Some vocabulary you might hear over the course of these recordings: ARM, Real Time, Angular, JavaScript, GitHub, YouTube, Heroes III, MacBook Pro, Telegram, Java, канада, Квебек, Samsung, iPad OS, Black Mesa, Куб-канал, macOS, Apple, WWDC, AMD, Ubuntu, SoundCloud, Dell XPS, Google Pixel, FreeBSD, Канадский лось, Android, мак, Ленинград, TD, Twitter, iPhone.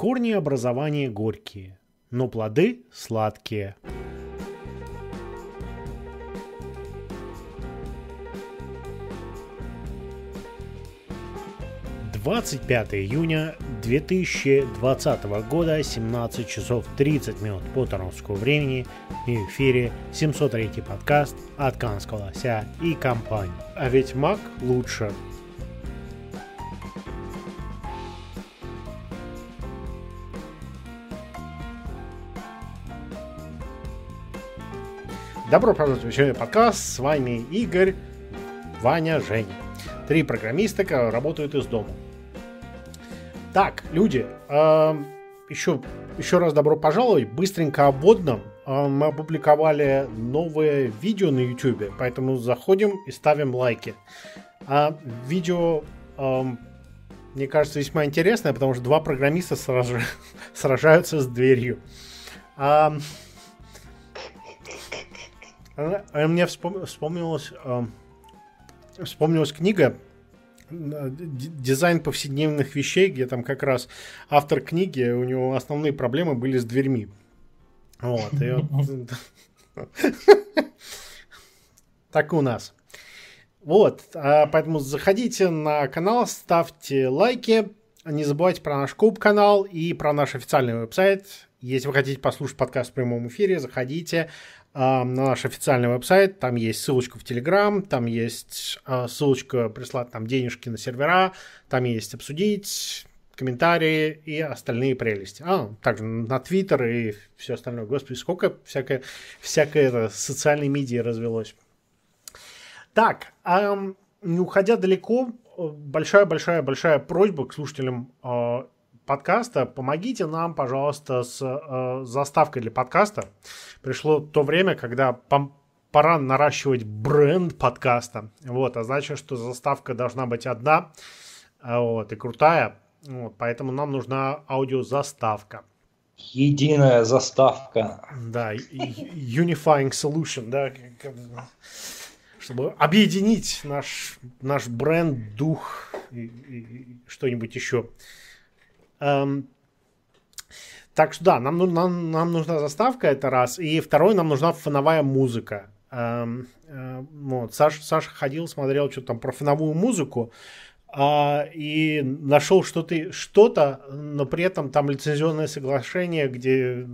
Корни образования горькие, но плоды сладкие. «25 июня 2020 года, 17:30 по торонскому времени, и в эфире 703-й подкаст от Канадского лося и компании. А ведь Mac лучше. Добро пожаловать в очередной подкаст. С вами Игорь, Ваня, Женя. Три программиста, которые работают из дома. Так, люди, еще раз добро пожаловать. Быстренько об одном. Мы опубликовали новое видео на YouTube, поэтому заходим и ставим лайки. Видео, мне кажется, весьма интересное, потому что два программиста сражаются с дверью. Мне вспомнилась книга «Дизайн повседневных вещей», где там как раз автор книги, у него основные проблемы были с дверьми. Вот. Так и у нас. Вот. Поэтому заходите на канал, ставьте лайки. Не забывайте про наш Куб-канал и про наш официальный веб-сайт. Если вы хотите послушать подкаст в прямом эфире, заходите на наш официальный веб-сайт, там есть ссылочка в Telegram, там есть ссылочка прислать там денежки на сервера, там есть обсудить, комментарии и остальные прелести. Также на Twitter и все остальное. Господи, сколько всякое социальной медиа развелось. Так, не уходя далеко, большая просьба к слушателям подкаста. Помогите нам, пожалуйста, с заставкой для подкаста. Пришло то время, когда пора наращивать бренд подкаста. Вот, а значит, что заставка должна быть одна, вот, и крутая. Вот, поэтому нам нужна аудиозаставка. Единая заставка. Да, unifying solution, да, чтобы объединить наш бренд, дух и что-нибудь еще. Так что да, нам нужна заставка, это раз. И второй, нам нужна фоновая музыка. Вот, Саша ходил, смотрел что-то там про фоновую музыку и нашел что-то, но при этом там лицензионное соглашение, где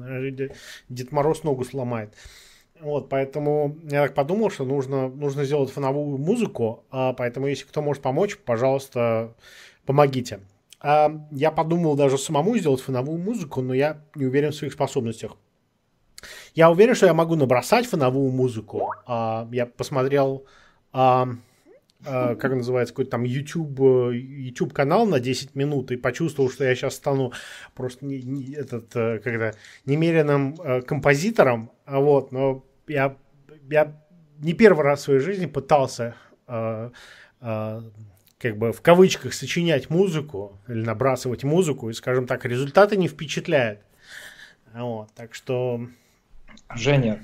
Дед Мороз ногу сломает. Вот, поэтому я так подумал, что нужно сделать фоновую музыку, поэтому если кто может помочь, пожалуйста, помогите. Я подумал даже самому сделать фоновую музыку, но я не уверен в своих способностях. Я уверен, что я могу набросать фоновую музыку. Я посмотрел, как называется, какой-то там YouTube канал на 10 минут и почувствовал, что я сейчас стану просто немеренным композитором. Вот, но я не первый раз в своей жизни пытался... как бы в кавычках сочинять музыку или набрасывать музыку, и, скажем так, результаты не впечатляют. Вот, так что... Женя,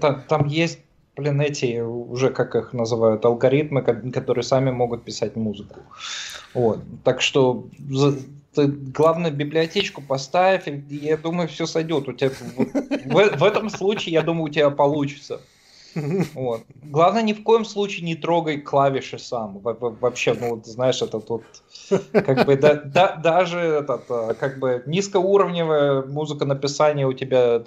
там есть, эти, уже как их называют, алгоритмы, которые сами могут писать музыку. Вот, так что ты, главное, библиотечку поставь, и я думаю, все сойдет. У тебя в этом случае, я думаю, у тебя получится. Вот. Главное, ни в коем случае не трогай клавиши сам. Вообще, ну, знаешь, это тут как бы даже этот, как бы низкоуровневая музыка написания у тебя,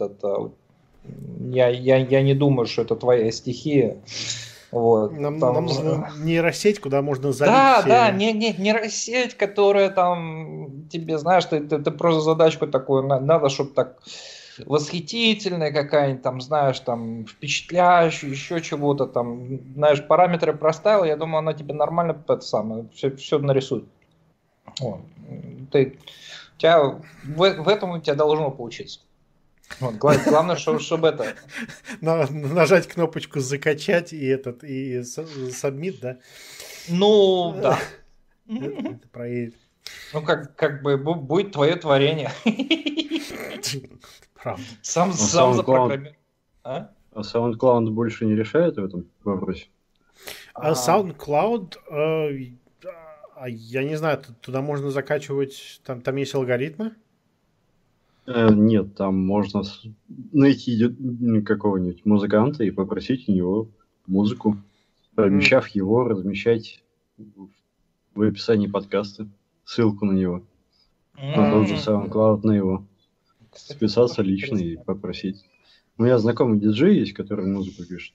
я не думаю, что это твоя стихия. Вот, нам нужна нейросеть, куда можно залить. Да, нейросеть, которая там тебе, знаешь, ты просто задачку такую, надо, чтобы так... восхитительная какая-нибудь, там, знаешь, там, впечатляющая, еще чего-то там, знаешь, параметры проставил, я думаю, она тебе нормально все нарисует. Вот. В этом у тебя должно получиться. Вот. Главное, чтобы это... Нажать кнопочку «Закачать» и «Сабмит», да? Ну, да. Это проедет. Ну, как бы будет твое творение. Правда. Сам запрограммировал. А SoundCloud больше не решает в этом вопросе? SoundCloud Я не знаю, туда можно закачивать, там есть алгоритмы? Нет, там можно найти какого-нибудь музыканта и попросить у него музыку, пообещав его размещать в описании подкаста, ссылку на него, на тот же SoundCloud, на его. Списаться лично и попросить. У меня знакомый диджей есть, который музыку пишет.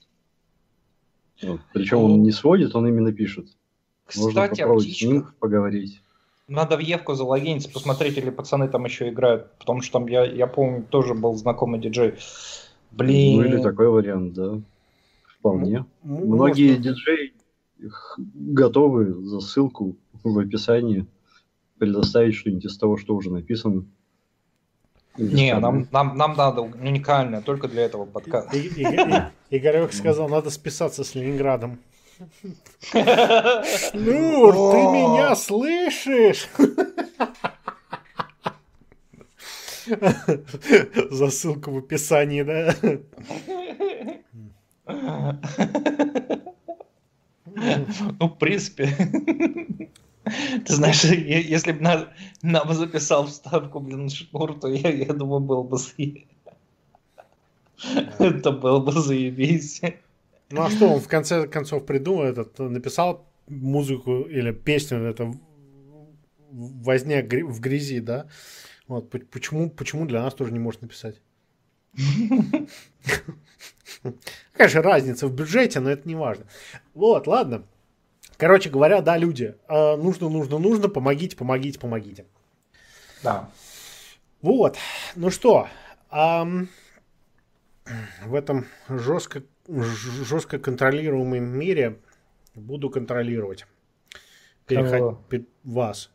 Вот. Причем он не сводит, он именно пишет. Кстати, можно попробовать с ним поговорить. Надо в Евку залогиниться, посмотреть, или пацаны там еще играют. Потому что там, я помню, тоже был знакомый диджей. Блин. Ну или такой вариант, да. Вполне. Ну, многие диджеи готовы за ссылку в описании предоставить что-нибудь из того, что уже написано. Не, нам надо уникальное, только для этого подкаста. Игорек сказал, надо списаться с Ленинградом. Шнур, ты меня слышишь? За ссылку в описании, да? Ну, в принципе... Ты знаешь, если бы нам записал вставку, блин, Шнур, то я думаю, было бы заебись. Это было бы заебись. Ну а что, он в конце концов придумал, написал музыку или песню, это возня в грязи, да? Вот, почему для нас тоже не может написать? Конечно, разница в бюджете, но это не важно. Вот, ладно. Короче говоря, да, люди, нужно, помогите. Да. Вот, ну что, в этом жестко контролируемом мире буду контролировать вас.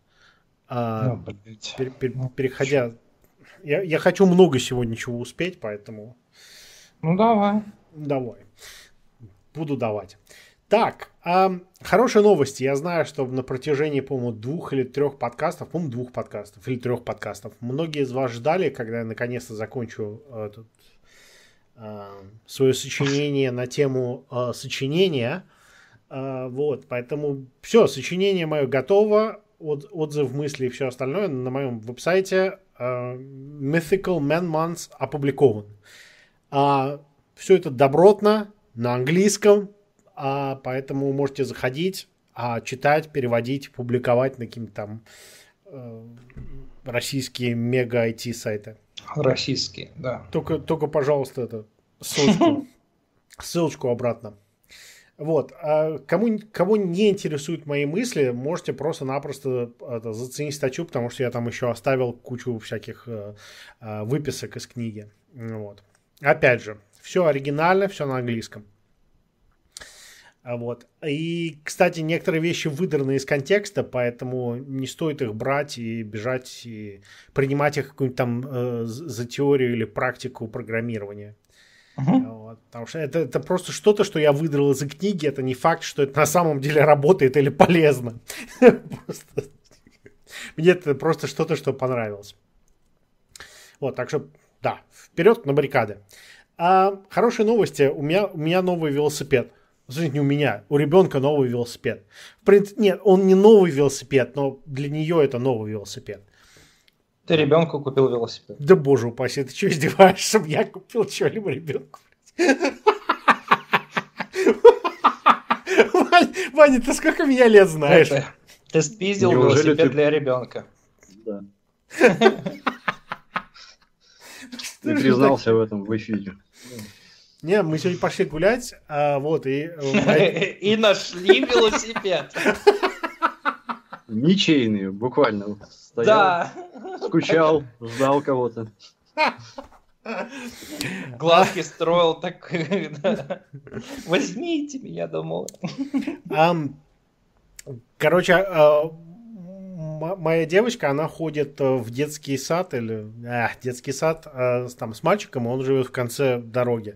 Переходя... Я хочу много сегодня чего успеть, поэтому... Ну, давай. Давай. Буду давать. Так, хорошие новости. Я знаю, что на протяжении, по-моему, двух или трех подкастов, многие из вас ждали, когда я наконец-то закончу свое сочинение на тему сочинения. Вот, поэтому все, сочинение мое готово, отзыв, мысли и все остальное на моем веб-сайте Mythical Man Months опубликован. Все это добротно, на английском. Поэтому можете заходить, читать, переводить, публиковать на какие-то там российские мега-IT сайты. Российские, да. Только, пожалуйста, ссылочку обратно. Вот. Кого не интересуют мои мысли, можете просто-напросто заценить статью, потому что я там еще оставил кучу всяких выписок из книги. Вот. Опять же, все оригинально, все на английском. Вот. И, кстати, некоторые вещи выдраны из контекста, поэтому не стоит их брать и бежать, и принимать их какую-нибудь там за теорию или практику программирования. Вот. Потому что это просто что-то, что я выдрал из книги, это не факт, что это на самом деле работает или полезно. Мне это просто что-то, что понравилось. Вот, так что, да, вперед на баррикады. Хорошие новости. У меня новый велосипед. Не у меня, у ребенка новый велосипед. В принципе, нет, он не новый велосипед, но для нее это новый велосипед. Ты ребенку купил велосипед? Да боже упаси, ты что издеваешься, чтобы я купил что-либо ребенку? Ваня, ты сколько меня лет знаешь? Ты спиздил велосипед для ребенка. Да. Ты признался в этом в эфире. Не, мы сегодня пошли гулять, вот, и нашли велосипед. Ничейные, буквально. Стоял, скучал, ждал кого-то. Глазки строил так, возьмите меня домой. Короче, моя девочка, она ходит в детский сад, там с мальчиком, он живет в конце дороги.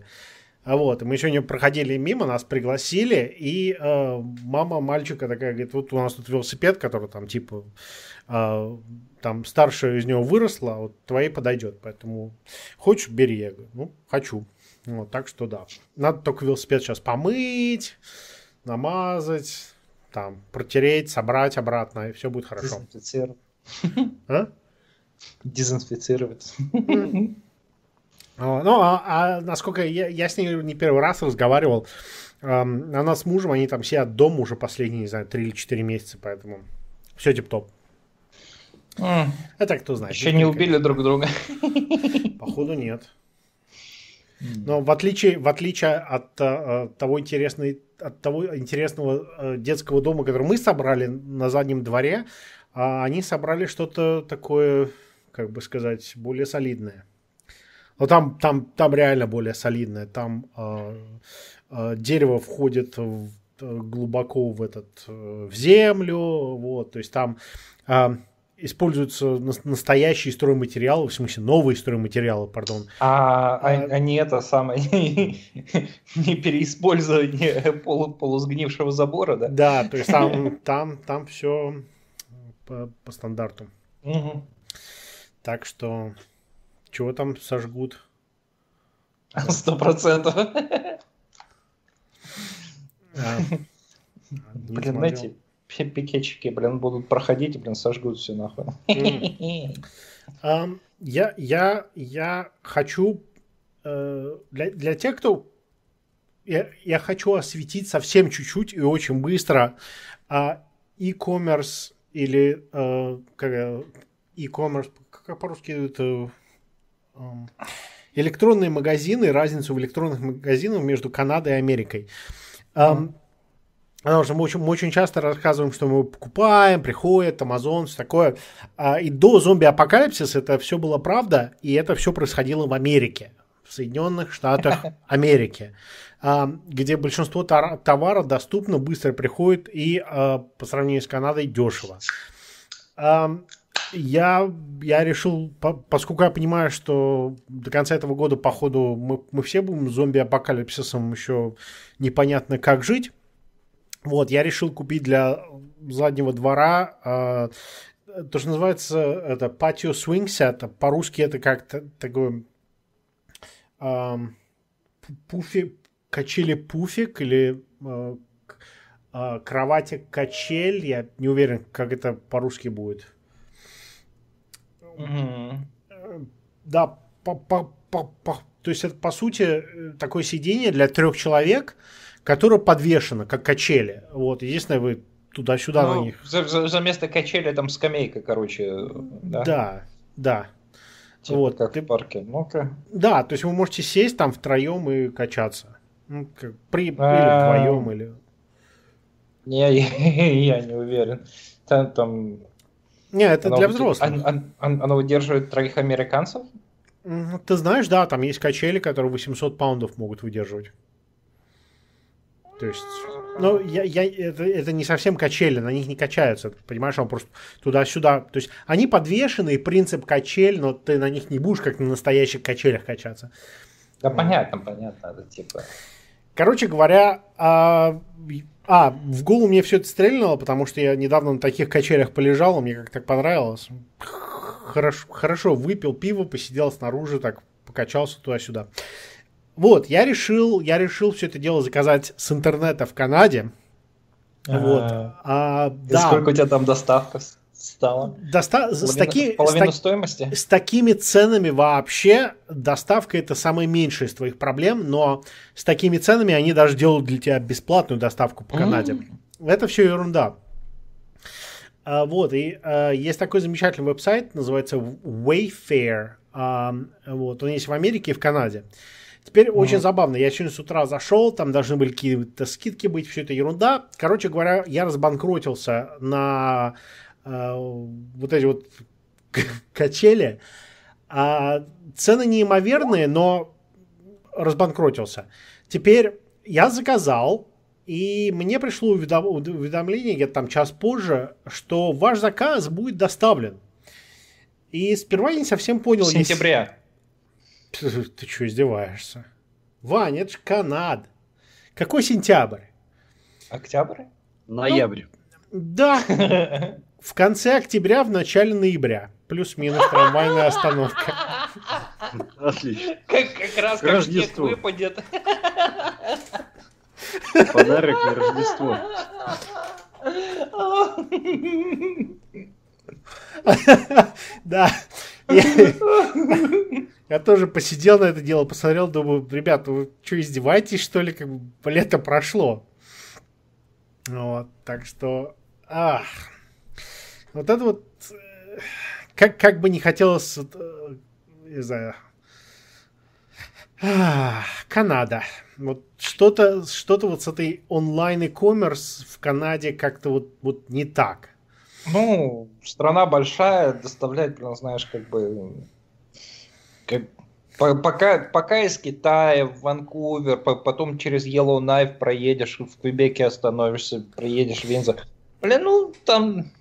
Вот, мы сегодня проходили мимо, нас пригласили, и мама мальчика такая говорит, вот у нас тут велосипед, который там типа, там старшая из него выросла, а вот твоей подойдет, поэтому хочешь, бери. Я говорю, ну, хочу. Вот, так что да, надо только велосипед сейчас помыть, намазать, там протереть, собрать обратно, и все будет хорошо. Дезинфицировать. А? Дезинфицировать. Ну, а насколько я с ней не первый раз разговаривал, она с мужем, они там сидят дома уже последние, не знаю, 3 или 4 месяца, поэтому все тип-топ. Это кто знает. Еще не убили друг друга. Походу нет. Но в отличие от того интересного детского дома, который мы собрали на заднем дворе, они собрали что-то такое, как бы сказать, более солидное. Но там реально более солидное. Там дерево входит глубоко в землю. Вот, то есть там используются настоящие стройматериалы, в смысле новые стройматериалы, пардон. А не это самое, не переиспользование полусгнившего забора, да? Да, то есть там все по стандарту. Угу. Так что... Чего там сожгут? 100%. Блин, знаете, пикетчики, блин, будут проходить и, блин, сожгут все нахуй. Я хочу... Для тех, кто... Я хочу осветить совсем чуть-чуть и очень быстро e-commerce или... E-commerce... Как по-русски это... электронные магазины, разницу в электронных магазинах между Канадой и Америкой. Потому что мы очень часто рассказываем, что мы покупаем, приходит Amazon, все такое. И до зомби-апокалипсиса это все было правда, и это все происходило в Америке, в Соединенных Штатах Америки, где большинство товаров доступно, быстро приходит и по сравнению с Канадой дешево. Я решил, поскольку я понимаю, что до конца этого года, походу, мы все будем зомби-апокалипсисом, еще непонятно, как жить. Вот, я решил купить для заднего двора то, что называется это patio swing set. По-русски это как-то такой пуфик, качели-пуфик или кровати-качель. Я не уверен, как это по-русски будет. Mm-hmm. Да, то есть это по сути такое сиденье для 3 человек, которое подвешено, как качели. Вот, единственное, вы туда-сюда на них. За место качели там скамейка, короче. Да. Типа вот, как в парке. Ну-ка. Да, то есть вы можете сесть там втроем и качаться. Ну, как, или вдвоем, или... Я не уверен. Там... Нет, это для взрослых. Оно выдерживает 3 американцев? Ты знаешь, да, там есть качели, которые 800 паундов могут выдерживать. То есть, ну, это не совсем качели, на них не качаются. Понимаешь, он просто туда-сюда. То есть, они подвешены, и принцип качель, но ты на них не будешь, как на настоящих качелях, качаться. Да, понятно. Это типа... Короче говоря, в голову мне все это стрельнуло, потому что я недавно на таких качелях полежал, мне как-то так понравилось. Хорошо, выпил пиво, посидел снаружи, так покачался туда-сюда. Вот, я решил все это дело заказать с интернета в Канаде. Вот. Да. Сколько у тебя там доставка стала? Половину стоимости? С такими ценами вообще доставка — это самая меньшая из твоих проблем, но с такими ценами они даже делают для тебя бесплатную доставку по Канаде. Это все ерунда. Вот, и есть такой замечательный веб-сайт, называется Wayfair. Вот, он есть в Америке и в Канаде. Теперь очень забавно, я сегодня с утра зашел, там должны были какие-то скидки быть, все это ерунда. Короче говоря, я разбанкротился на... вот эти вот качели. Цены неимоверные, но разбанкротился. Теперь я заказал, и мне пришло уведомление где-то там час позже, что ваш заказ будет доставлен. И сперва я не совсем понял... В сентябре. Ты что, издеваешься? Вань, это же Канада. Какой сентябрь? Октябрь? Ноябрь. Да. В конце октября, в начале ноября. Плюс-минус трамвайная остановка. Отлично. Как раз как снег выпадет. Подарок на Рождество. Да. Я тоже посидел на это дело, посмотрел, думаю, ребят, вы что, издеваетесь, что ли? Как бы лето прошло. Вот, так что... Ах. Вот это вот... Как бы не хотелось... Не знаю... Канада. Вот что-то вот с этой онлайн-e-commerce в Канаде как-то вот не так. Ну, страна большая, доставлять, знаешь, как бы... Пока из Китая в Ванкувер, потом через Yellowknife проедешь, в Квебеке остановишься, приедешь в Винзор. Блин, ну, там...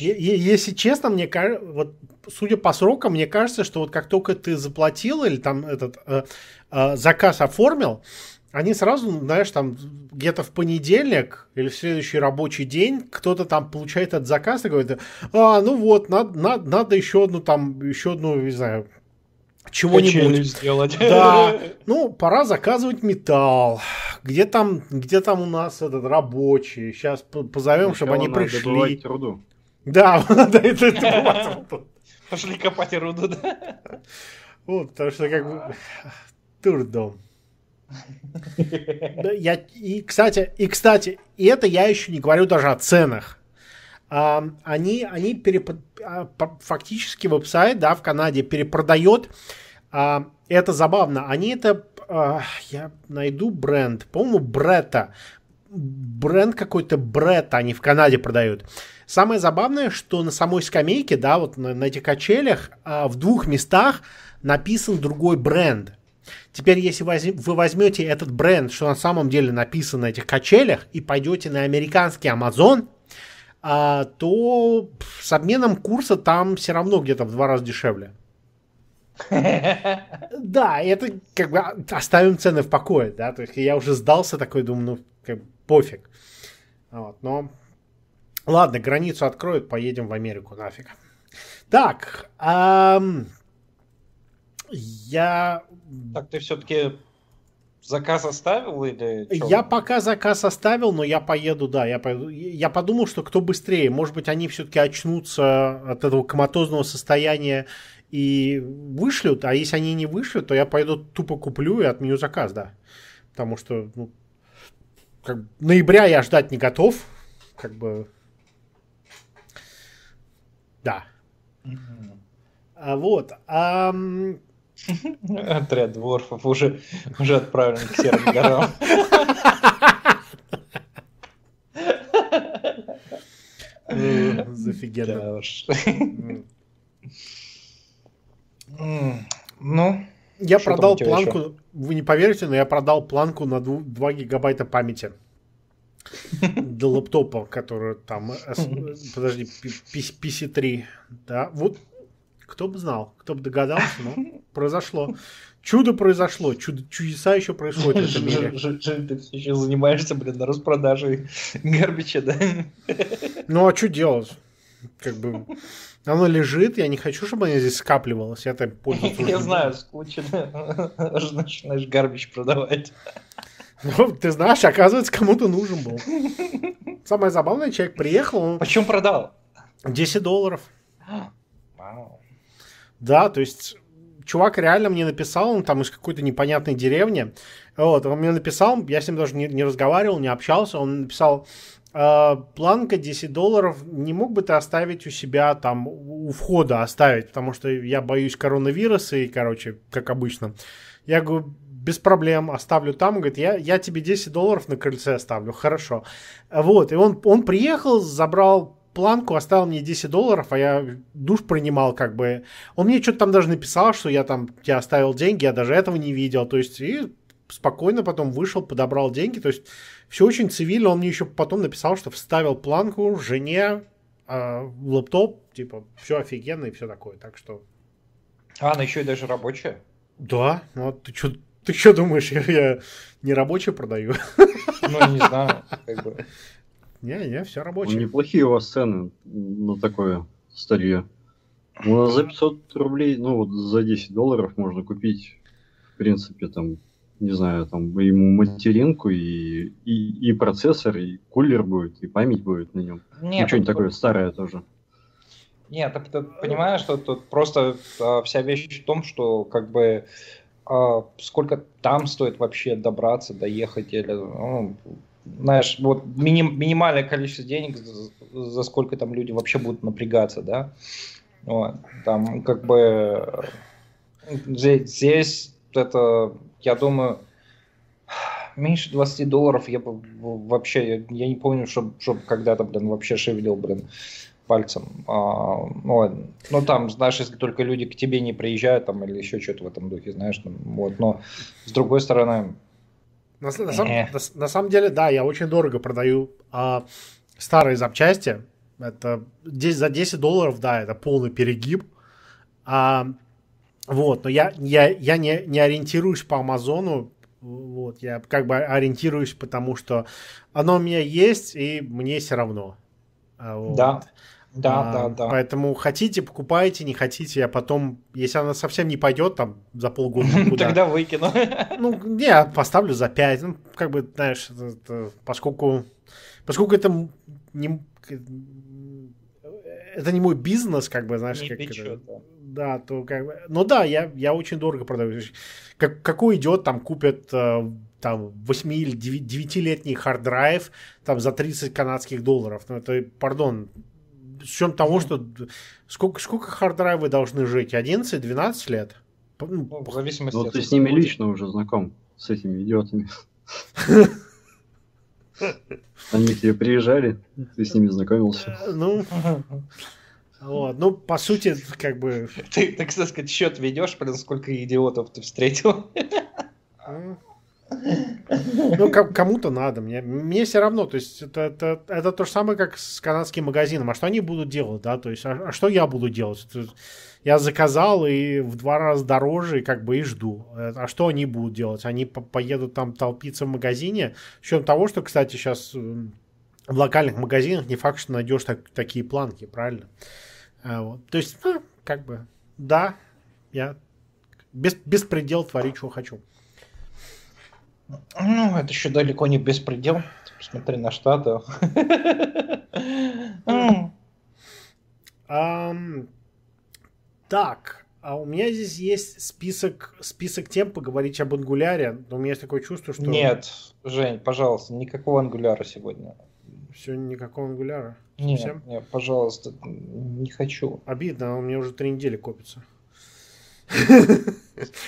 Если честно, мне кажется, вот, судя по срокам, мне кажется, что вот как только ты заплатил или там этот заказ оформил, они сразу, знаешь, там где-то в понедельник или в следующий рабочий день кто-то там получает этот заказ и говорит: а, ну вот, надо еще одну там, не знаю, чего-нибудь сделать. Да, ну, пора заказывать металл. Где там у нас этот рабочий? Сейчас позовем, чтобы они пришли. Добывать руду. Да, надо это добывать руду. Пошли копать руду, да? Вот, потому что как бы... Турдом. И, кстати, это я еще не говорю даже о ценах. Они фактически веб-сайт, да, в Канаде перепродает. Это забавно. Они это... Я найду бренд. По-моему, Бретта. Бренд какой-то Бретта они в Канаде продают. Самое забавное, что на самой скамейке, да, вот на этих качелях в двух местах написан другой бренд. Теперь, если вы возьмете этот бренд, что на самом деле написано на этих качелях, и пойдете на американский Amazon, то с обменом курса там все равно где-то в 2 раза дешевле. Да, это как бы оставим цены в покое, да, то есть я уже сдался такой, думаю, ну, как бы, пофиг. Вот, но ладно, границу откроют, поедем в Америку, нафиг. Так, Так, ты все-таки заказ оставил или что? Я пока заказ оставил, но я поеду, да, я подумал, что кто быстрее, может быть, они все-таки очнутся от этого коматозного состояния и вышлют, а если они не вышлют, то я пойду тупо куплю и отменю заказ, да. Потому что, ну, как бы ноября я ждать не готов, как бы, да. Mm-hmm. Отряд дворфов уже отправлен к Серым горам. Зафигенно. Ну, я продал планку, еще? Вы не поверите, но я продал планку на 2 гигабайта памяти для лэптопа, который там, подожди, PC3, да, вот, кто бы знал, кто бы догадался, но произошло, чудо произошло, чудеса еще происходят в этом мире. Ты все еще занимаешься, блин, на распродаже гарбича, да? Ну, а что делать? Как бы оно лежит, я не хочу, чтобы оно здесь скапливалось. Я так пользуюсь. Я знаю, скучно. Начинаешь гарбич продавать. Ну, ты знаешь, оказывается, кому-то нужен был. Самое забавное, человек приехал. Он... Почем продал? $10. Вау. Да, то есть чувак реально мне написал, он там из какой-то непонятной деревни. Вот, он мне написал, я с ним даже не разговаривал, не общался. Он написал: планка $10, не мог бы ты оставить у себя там, у входа оставить, потому что я боюсь коронавируса и, короче, как обычно. Я говорю: без проблем, оставлю там. Он говорит: я тебе $10 на крыльце оставлю, хорошо. Вот, и он приехал, забрал планку, оставил мне $10, а я душ принимал, как бы. Он мне что-то там даже написал, что я там тебе оставил деньги, я даже этого не видел, то есть, и спокойно потом вышел, подобрал деньги, то есть все очень цивильно. Он мне еще потом написал, что вставил планку жене в лэптоп, типа, все офигенно и все такое, так что... она еще и даже рабочая? Да, ну ты что думаешь, я не рабочую продаю? Ну, не знаю, как бы. Не, все рабочее. Ну, неплохие у вас цены на такое старье. У нас за $500, ну вот за $10 можно купить, в принципе, там... не знаю, там ему материнку и процессор, и кулер будет, и память будет на нем. Нет, ну, что-нибудь такое старое тоже. Нет, ты понимаешь, что тут просто вся вещь в том, что как бы сколько там стоит вообще добраться, доехать, или, ну, знаешь, вот минимальное количество денег, за сколько там люди вообще будут напрягаться, да? Вот, там как бы здесь это, я думаю, меньше $20 я бы вообще, я не помню, чтобы когда-то, блин, вообще шевелил, блин, пальцем. Вот. Ну, там, знаешь, если только люди к тебе не приезжают, там, или еще что-то в этом духе, знаешь, там, вот, но с другой стороны... На самом деле, да, я очень дорого продаю старые запчасти. Это за $10, да, это полный перегиб. Вот, но я не ориентируюсь по Амазону, вот, я как бы ориентируюсь, потому что оно у меня есть, и мне все равно. Вот. Да. Поэтому хотите, покупайте, не хотите, а потом, если она совсем не пойдет, там, за полгода никуда, тогда выкину. Ну, я поставлю за 5, ну, как бы, знаешь, поскольку это не мой бизнес, как бы, знаешь, не как печет, это... Да, то как бы... Ну да, я очень дорого продаю. Какой идет, там купят там 8 или 9-летний хард-драйв там за $30. Ну это, пардон, с учетом того, что сколько хард-драйвы должны жить? 11-12 лет? Ну, в зависимости от... Ты с ними лично уже знаком, с этими идиотами. Они к тебе приезжали, ты с ними знакомился. Ну... Вот, ну, по сути, как бы... Ты, так сказать, счет ведешь, блин, сколько идиотов ты встретил. Ну, кому-то надо. Мне все равно. То есть, это то же самое, как с канадским магазином. А что они будут делать, да? То есть, а что я буду делать? Я заказал и в 2 раза дороже, и как бы и жду. А что они будут делать? Они поедут там толпиться в магазине. С учетом того, что, кстати, сейчас... В локальных магазинах не факт, что найдешь такие планки, правильно? Вот. То есть, ну, как бы, да, я беспредел творю, чего хочу. Ну, это еще далеко не беспредел. Посмотри на Штаты. Так, а у меня здесь есть список тем поговорить об ангуляре, но у меня есть такое чувство, что... Нет, Жень, пожалуйста, никакого ангуляра сегодня. Сегодня никакого ангуляра? Совсем? Нет, пожалуйста, не хочу. Обидно, у меня уже 3 недели копится.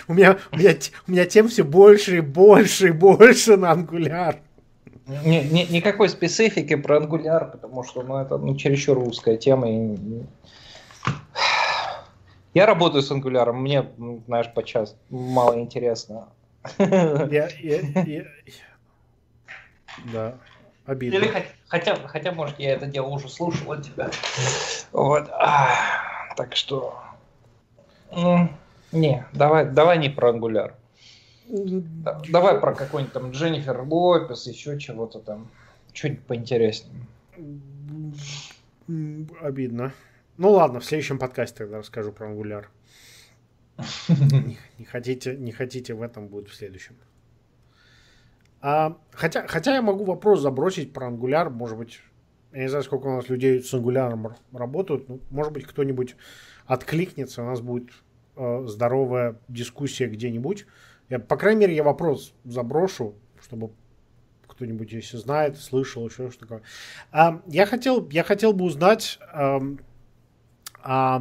У меня тем все больше и больше и больше на ангуляр. Никакой специфики про ангуляр, потому что это чересчур узкая тема. Я работаю с ангуляром, мне, знаешь, подчас мало интересно. Да. Обидно. Или хотя, может, я это дело уже слушал от тебя. Вот. Так что... Не, давай не про ангуляр. Давай про какой-нибудь там Дженнифер Лопес, еще чего-то там. Чуть поинтереснее. Обидно. Ну ладно, в следующем подкасте тогда расскажу про ангуляр. Не хотите, в этом будет в следующем. Хотя я могу вопрос забросить про ангуляр, может быть, я не знаю, сколько у нас людей с ангуляром работают, но, может быть, кто-нибудь откликнется, у нас будет здоровая дискуссия где-нибудь. По крайней мере, я вопрос заброшу, чтобы кто-нибудь, если знает, слышал, еще что такое. Я хотел бы узнать о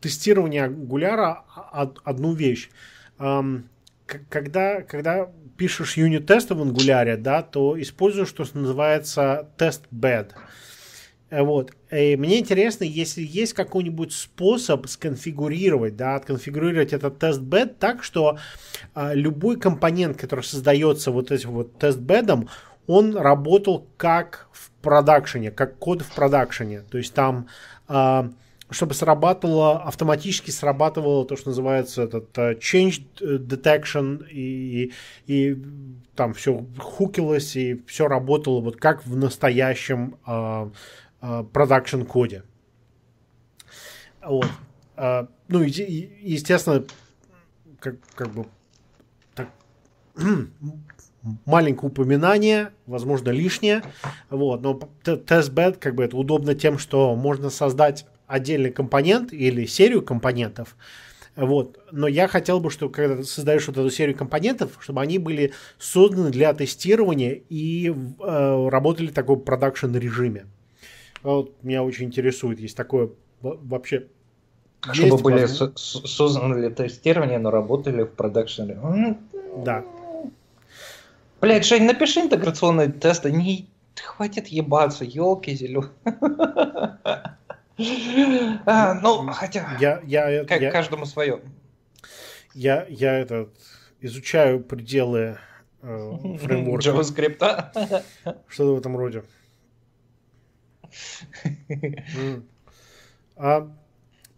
тестировании ангуляра одну вещь. Когда пишешь юнит-тесты в ангуляре, да, то используешь то, что называется тест-бед. Вот. И мне интересно, если есть какой-нибудь способ сконфигурировать, да, отконфигурировать этот тест-бед так, что любой компонент, который создается вот этим вот тест-бедом, он работал как в продакшене, как код в продакшене. То есть там... чтобы автоматически срабатывало то, что называется этот change detection, и там все хукилось, и все работало вот как в настоящем production коде. Вот. Ну, естественно, как бы маленькое упоминание, возможно, лишнее. Вот, но testbed как бы это удобно тем, что можно создать отдельный компонент или серию компонентов. Вот. Но я хотел бы, чтобы когда ты создаешь вот эту серию компонентов, чтобы они были созданы для тестирования и работали в таком продакшн-режиме. Вот, меня очень интересует, есть такое вообще... Чтобы есть, были созданы для тестирования, но работали в продакшн-режиме. Да. Блядь, Жень, напиши интеграционные тесты. Не... Хватит ебаться, елки зеленые. Ну, хотя каждому свое. Я изучаю пределы фреймворка. JavaScript. Что-то в этом роде.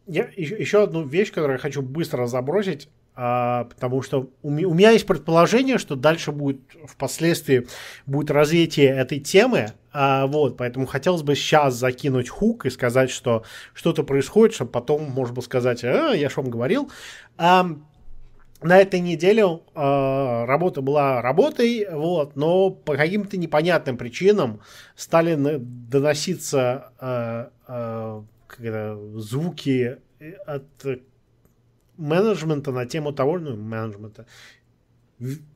Еще одну вещь, которую я хочу быстро забросить, потому что у меня есть предположение, что дальше будет, впоследствии будет развитие этой темы, вот, поэтому хотелось бы сейчас закинуть хук и сказать, что что-то происходит, чтобы потом, может быть, сказать, я что вам говорил. На этой неделе работа была работой, вот, но по каким-то непонятным причинам стали доноситься звуки от менеджмента на тему того, менеджмента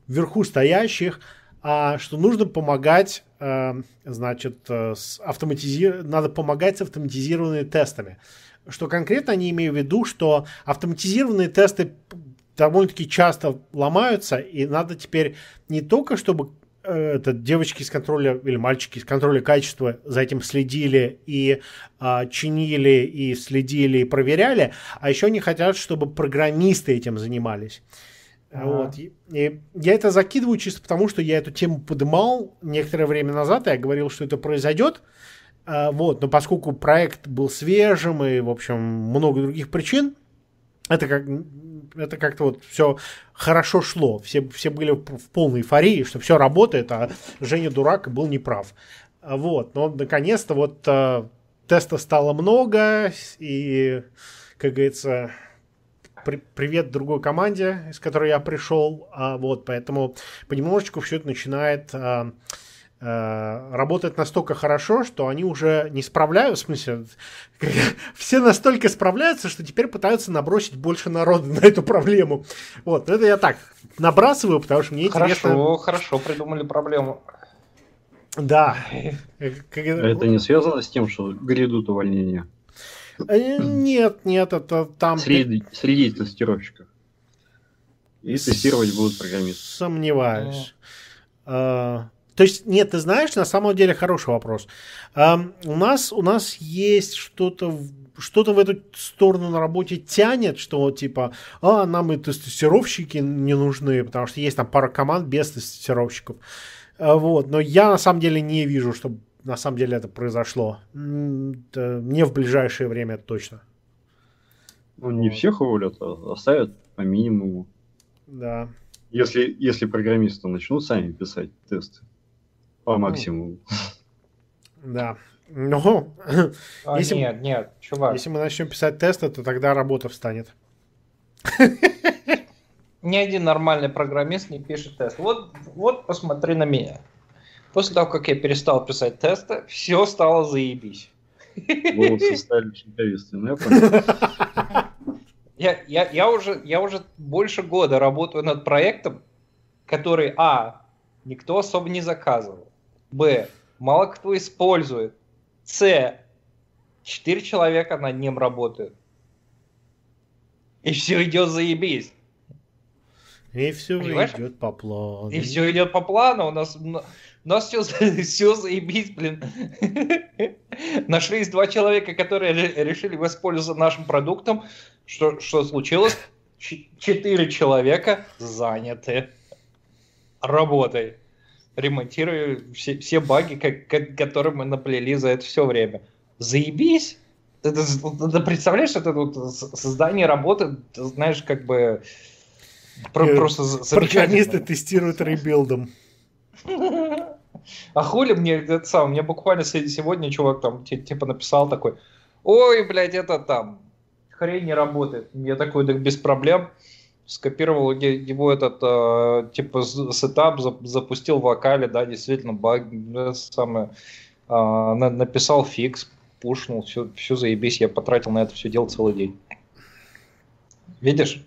вверху стоящих, что нужно помогать, надо помогать с автоматизированными тестами. Что конкретно они имеют в виду, что автоматизированные тесты довольно-таки часто ломаются, и надо теперь не только, чтобы девочки из контроля или мальчики из контроля качества за этим следили и чинили, и следили, и проверяли, а еще они хотят, чтобы программисты этим занимались. Вот. И я это закидываю чисто потому, что я эту тему поднимал некоторое время назад, и я говорил, что это произойдет. Вот. Но поскольку проект был свежим и, в общем, много других причин, это как-то вот все хорошо шло. Все были в полной эйфории, что все работает, а Женя дурак и был неправ. Вот. Но наконец-то вот тестов стало много. И, как говорится, привет другой команде, из которой я пришел. Вот. Поэтому понемножечку все это начинает работать настолько хорошо, что они уже не справляются, в смысле, все настолько справляются, что теперь пытаются набросить больше народа на эту проблему. Вот, это я так набрасываю, потому что мне интересно... Хорошо придумали проблему. Да. Это не связано с тем, что грядут увольнения? Нет, это там... Среди тестировщиков. И тестировать будут программисты. Сомневаюсь. То есть, нет, ты знаешь, на самом деле хороший вопрос. У нас есть что-то в эту сторону на работе тянет, что типа, нам и тестировщики не нужны, потому что есть там пара команд без тестировщиков. Вот, но я на самом деле не вижу, чтобы на самом деле это произошло. Не в ближайшее время, это точно. Ну, не всех уволят, а оставят по минимуму. Да. Если программисты начнут сами писать тесты. По максимуму. Да. Но нет, чувак. Если мы начнем писать тесты, то тогда работа встанет. Ни один нормальный программист не пишет тест. Вот посмотри на меня. После того, как я перестал писать тесты, все стало заебись. Волосы стали шелковистыми, я понял. Я уже больше года работаю над проектом, который никто особо не заказывал, б, мало кто использует, с, 4 человека над ним работают. И все идет заебись. И все идет по плану. И все идет по плану. У нас все заебись, блин. Нашлись 2 человека, которые решили воспользоваться нашим продуктом. Что случилось? 4 человека заняты работой. Ремонтирую все баги, которые мы наплели за это все время. Заебись! Ты представляешь, это создание работы, знаешь, как бы... Просто программисты тестируют ребилдом. А хули мне это сам? Мне буквально сегодня чувак там типа написал такой: ой, блядь, это там хрень не работает. Я такой: так без проблем. скопировал его этот типа сетап, запустил в Акале, да, действительно баг, самое, написал фикс, пушнул, все заебись, я потратил на это все дело целый день. Видишь?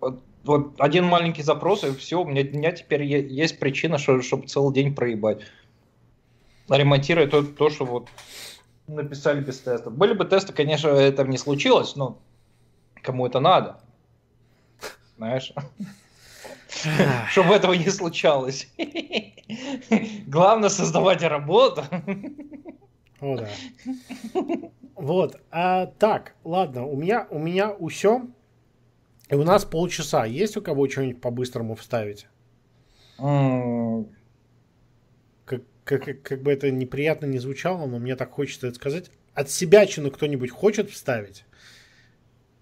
Вот один маленький запрос, и все, у меня теперь есть причина, чтобы целый день проебать. Ремонтируя то, что вот написали без теста. Были бы тесты, конечно, это не случилось, но кому это надо? Знаешь? Чтобы этого не случалось. Главное создавать работу. О, да. Вот. Так, ладно, у меня усё. И у нас полчаса. Есть у кого что-нибудь по-быстрому вставить? Как бы это неприятно не звучало, но мне так хочется это сказать. От себячину кто-нибудь хочет вставить?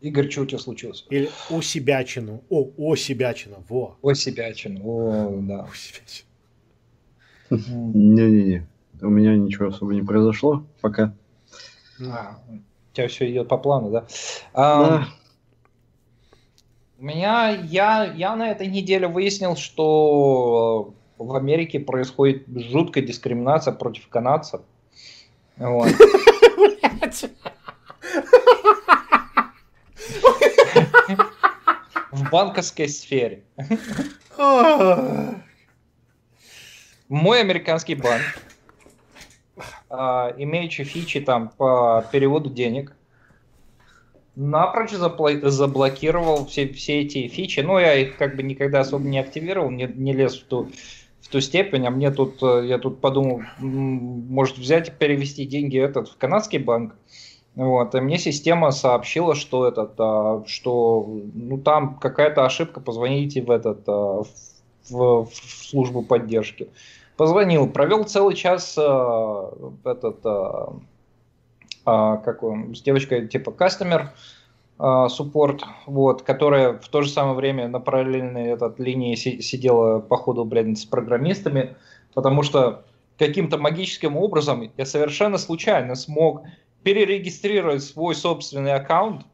Игорь, что у тебя случилось? Или о себячину. О себячину. Во. О себячину. О, да. О себячину. Не-не-не. У меня ничего особо не произошло пока. У тебя все идет по плану, да? Да. Я на этой неделе выяснил, что в Америке происходит жуткая дискриминация против канадцев. Вот. В банковской сфере. Мой американский банк, имеющий фичи там по переводу денег, напрочь заблокировал все эти фичи. Но я их как бы никогда особо не активировал, не лез в ту степень. А мне я тут подумал, может взять и перевести деньги в канадский банк. Вот. И мне система сообщила, что что там какая-то ошибка, позвоните в службу поддержки. Позвонил, провел целый час с девочкой типа customer support, вот, которая в то же самое время на параллельной линии сидела, походу, блядь, с программистами, потому что каким-то магическим образом я совершенно случайно смог перерегистрировать свой собственный аккаунт,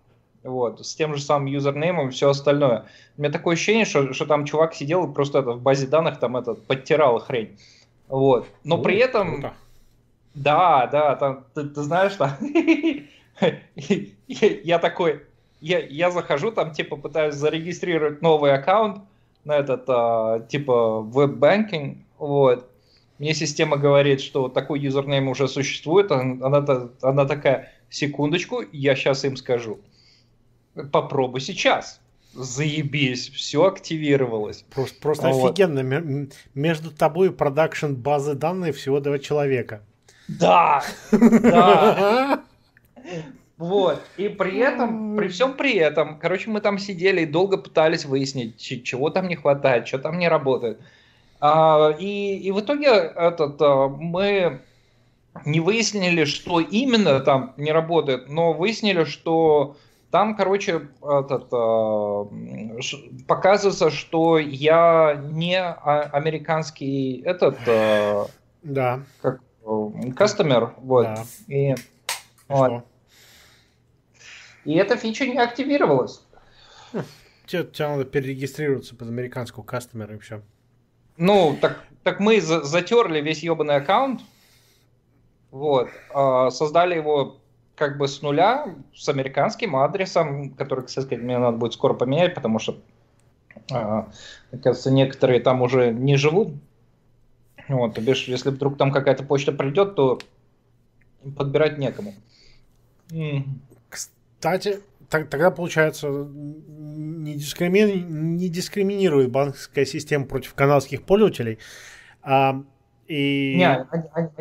вот, с тем же самым юзернеймом и все остальное. У меня такое ощущение, что там чувак сидел и просто в базе данных там подтирал хрень. Вот. Но при этом... Круто. Да, там, ты знаешь, там, я такой, я захожу, там, типа, пытаюсь зарегистрировать новый аккаунт на типа, веб-банкинг, вот. Мне система говорит, что такой юзернейм уже существует, она такая, секундочку, я сейчас им скажу. Попробуй сейчас. Заебись, все активировалось. Просто вот. Офигенно, между тобой и продакшн базы данных всего 2 человека. Да, да. Вот. И при этом, при всем при этом, короче, мы там сидели и долго пытались выяснить, чего там не хватает, что там не работает. И в итоге мы не выяснили, что именно там не работает, но выяснили, что там, короче, показывается, что я не американский да. Как кастомер, вот. Да. И эта фича не активировалась. Тебе надо перерегистрироваться под американского кастомера и все. Ну, так мы затерли весь ебаный аккаунт, вот, создали его как бы с нуля, с американским адресом, который, кстати сказать, мне надо будет скоро поменять, потому что, оказывается, некоторые там уже не живут. Вот, то бишь, если вдруг там какая-то почта придет, то подбирать некому. Кстати, тогда получается, не дискриминирует банковская система против канадских пользователей. Не, они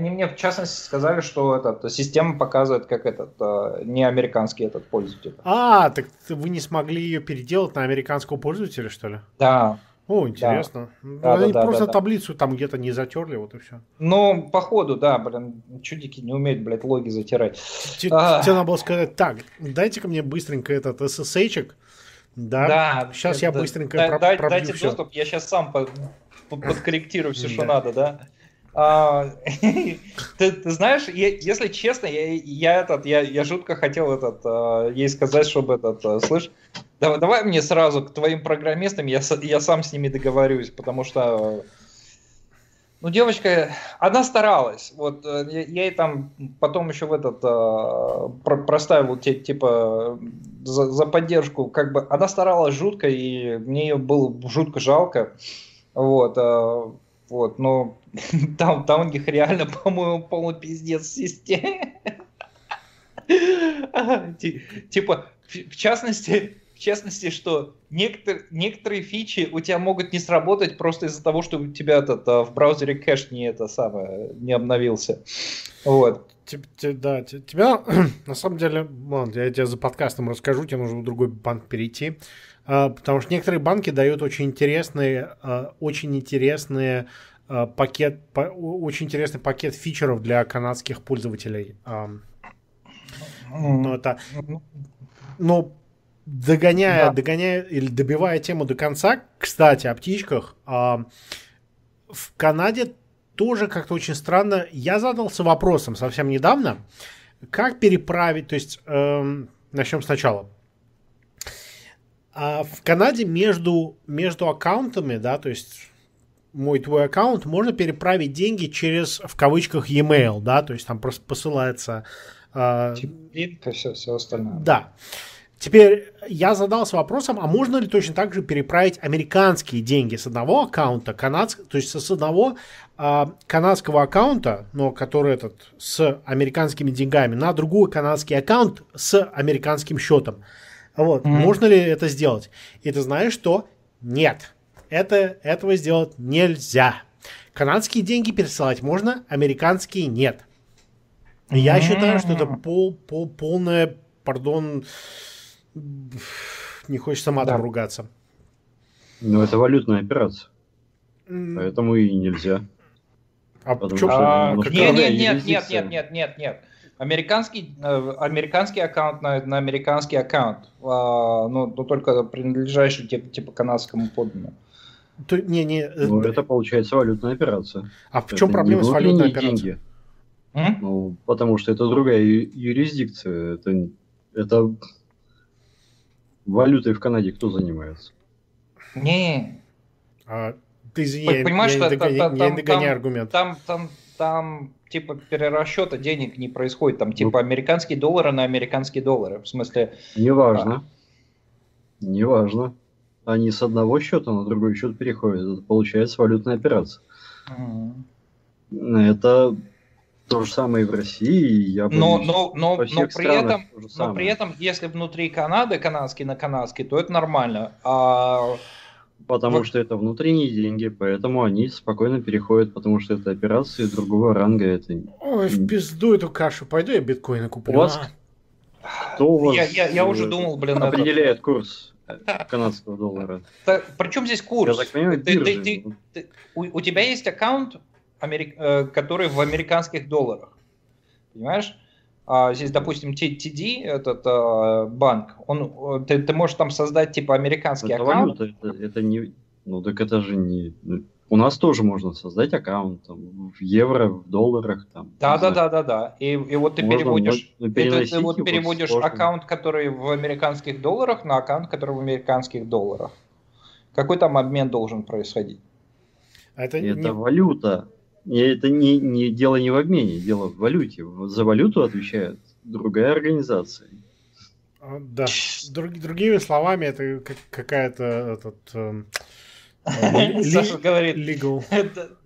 мне в частности сказали, что система показывает, как не американский пользователь. Так вы не смогли ее переделать на американского пользователя, что ли? Да. О, интересно. Да. Они просто таблицу там где-то не затерли, вот и все. Ну, походу, да, блин, чудики не умеют, блядь, логи затирать. Тебе надо было сказать, так, дайте-ка мне быстренько этот SSH-ик, да, сейчас я быстренько пробью все. Дайте доступ, я сейчас сам подкорректирую все, что надо, да. Ты знаешь, если честно, я жутко хотел ей сказать, чтобы слышь, давай мне сразу к твоим программистам, я сам с ними договорюсь, потому что ну, девочка, она старалась. Вот я ей там потом еще проставил типа за поддержку, как бы она старалась жутко, и мне ее было жутко жалко. Вот, но там у них реально, по-моему, полный пиздец в системе. Типа, в частности, что некоторые фичи у тебя могут не сработать просто из-за того, что у тебя в браузере кэш не обновился. Вот. Да, тебя, на самом деле, я тебе за подкастом расскажу, тебе нужно в другой банк перейти. Потому что некоторые банки дают очень интересный пакет фичеров для канадских пользователей. Но догоняя или добивая тему до конца, кстати, о птичках, в Канаде тоже как-то очень странно. Я задался вопросом совсем недавно, как переправить, то есть начнем сначала. А в Канаде между аккаунтами, да, то есть мой твой аккаунт, можно переправить деньги через, в кавычках, e-mail, да, то есть там просто посылается... Типа, все остальное. Да. Теперь я задался вопросом, а можно ли точно так же переправить американские деньги с одного аккаунта, то есть с одного канадского аккаунта, но который с американскими деньгами, на другой канадский аккаунт с американским счетом. Вот, можно ли это сделать? И ты знаешь, что нет, этого сделать нельзя. Канадские деньги пересылать можно, американские нет. Я считаю, что это полное, пардон, не хочется матом ругаться. Но это валютная операция, поэтому и нельзя. Нет. Американский аккаунт на американский аккаунт, но только принадлежащий типа канадскому подданному. Ну, это получается валютная операция. А в чем проблема с валютной операцией? Ну, потому что это другая юрисдикция. Это валютой в Канаде кто занимается? Не. Ты извини, я не догоняю аргумент. Там типа перерасчета денег не происходит, там типа американские доллары на американские доллары, в смысле... Неважно. Они с одного счета на другой счет переходят, это получается валютная операция. Это то же самое и в России, я понимаю, но при этом, если внутри Канады канадский на канадский, то это нормально. Потому что это внутренние деньги, поэтому они спокойно переходят, потому что это операции другого ранга. Ой, в пизду эту кашу, пойду я биткоины куплю. Я уже думал, блин, определяет курс канадского доллара. Причем здесь курс? Я так понимаю, у тебя есть аккаунт, который в американских долларах, понимаешь? Здесь, допустим, TD, банк, ты можешь там создать типа американский аккаунт. Это не, ну так это же не. У нас тоже можно создать аккаунт там, в евро, в долларах там. Да. И вот ты переводишь, аккаунт, который в американских долларах, на аккаунт, который в американских долларах. Какой там обмен должен происходить? Это валюта. И это не дело не в обмене, дело в валюте. За валюту отвечает другая организация. Да. Другими словами, это какая-то Саша говорит, legal.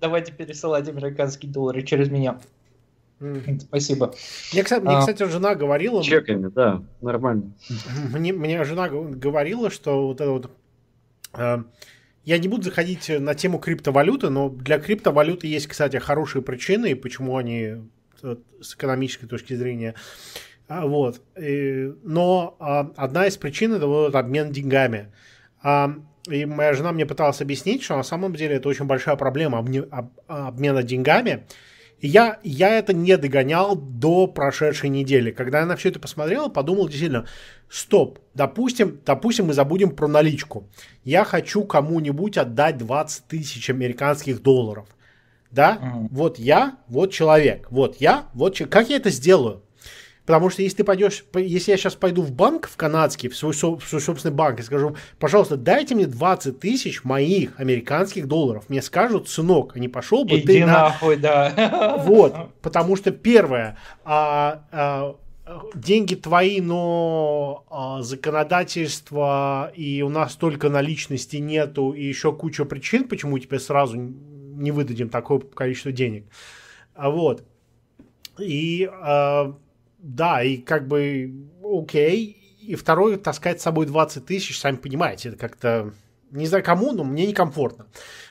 Давайте пересылать американские доллары через меня. Спасибо. Мне, кстати, жена говорила... Чеками, да, нормально. Мне жена говорила, что я не буду заходить на тему криптовалюты, но для криптовалюты есть, кстати, хорошие причины, почему они с экономической точки зрения. Вот. Но одна из причин – это обмен деньгами. И моя жена мне пыталась объяснить, что на самом деле это очень большая проблема обмена деньгами. И я это не догонял до прошедшей недели. Когда я на все это посмотрел, подумал действительно, стоп, допустим, мы забудем про наличку. Я хочу кому-нибудь отдать 20 тысяч американских долларов. Да, вот я, вот человек, вот я, вот человек. Как я это сделаю? Потому что если ты пойдешь, если я сейчас пойду в банк в канадский, в свой собственный банк и скажу, пожалуйста, дайте мне 20 тысяч моих американских долларов, мне скажут, сынок, не пошел бы ты нахуй, да. Вот, потому что первое, деньги твои, но законодательство и у нас только наличности нету и еще куча причин, почему тебе сразу не выдадим такое количество денег. Вот. И да, и как бы окей. И второе, таскать с собой 20 тысяч, сами понимаете, это как-то не знаю кому, но мне некомфортно.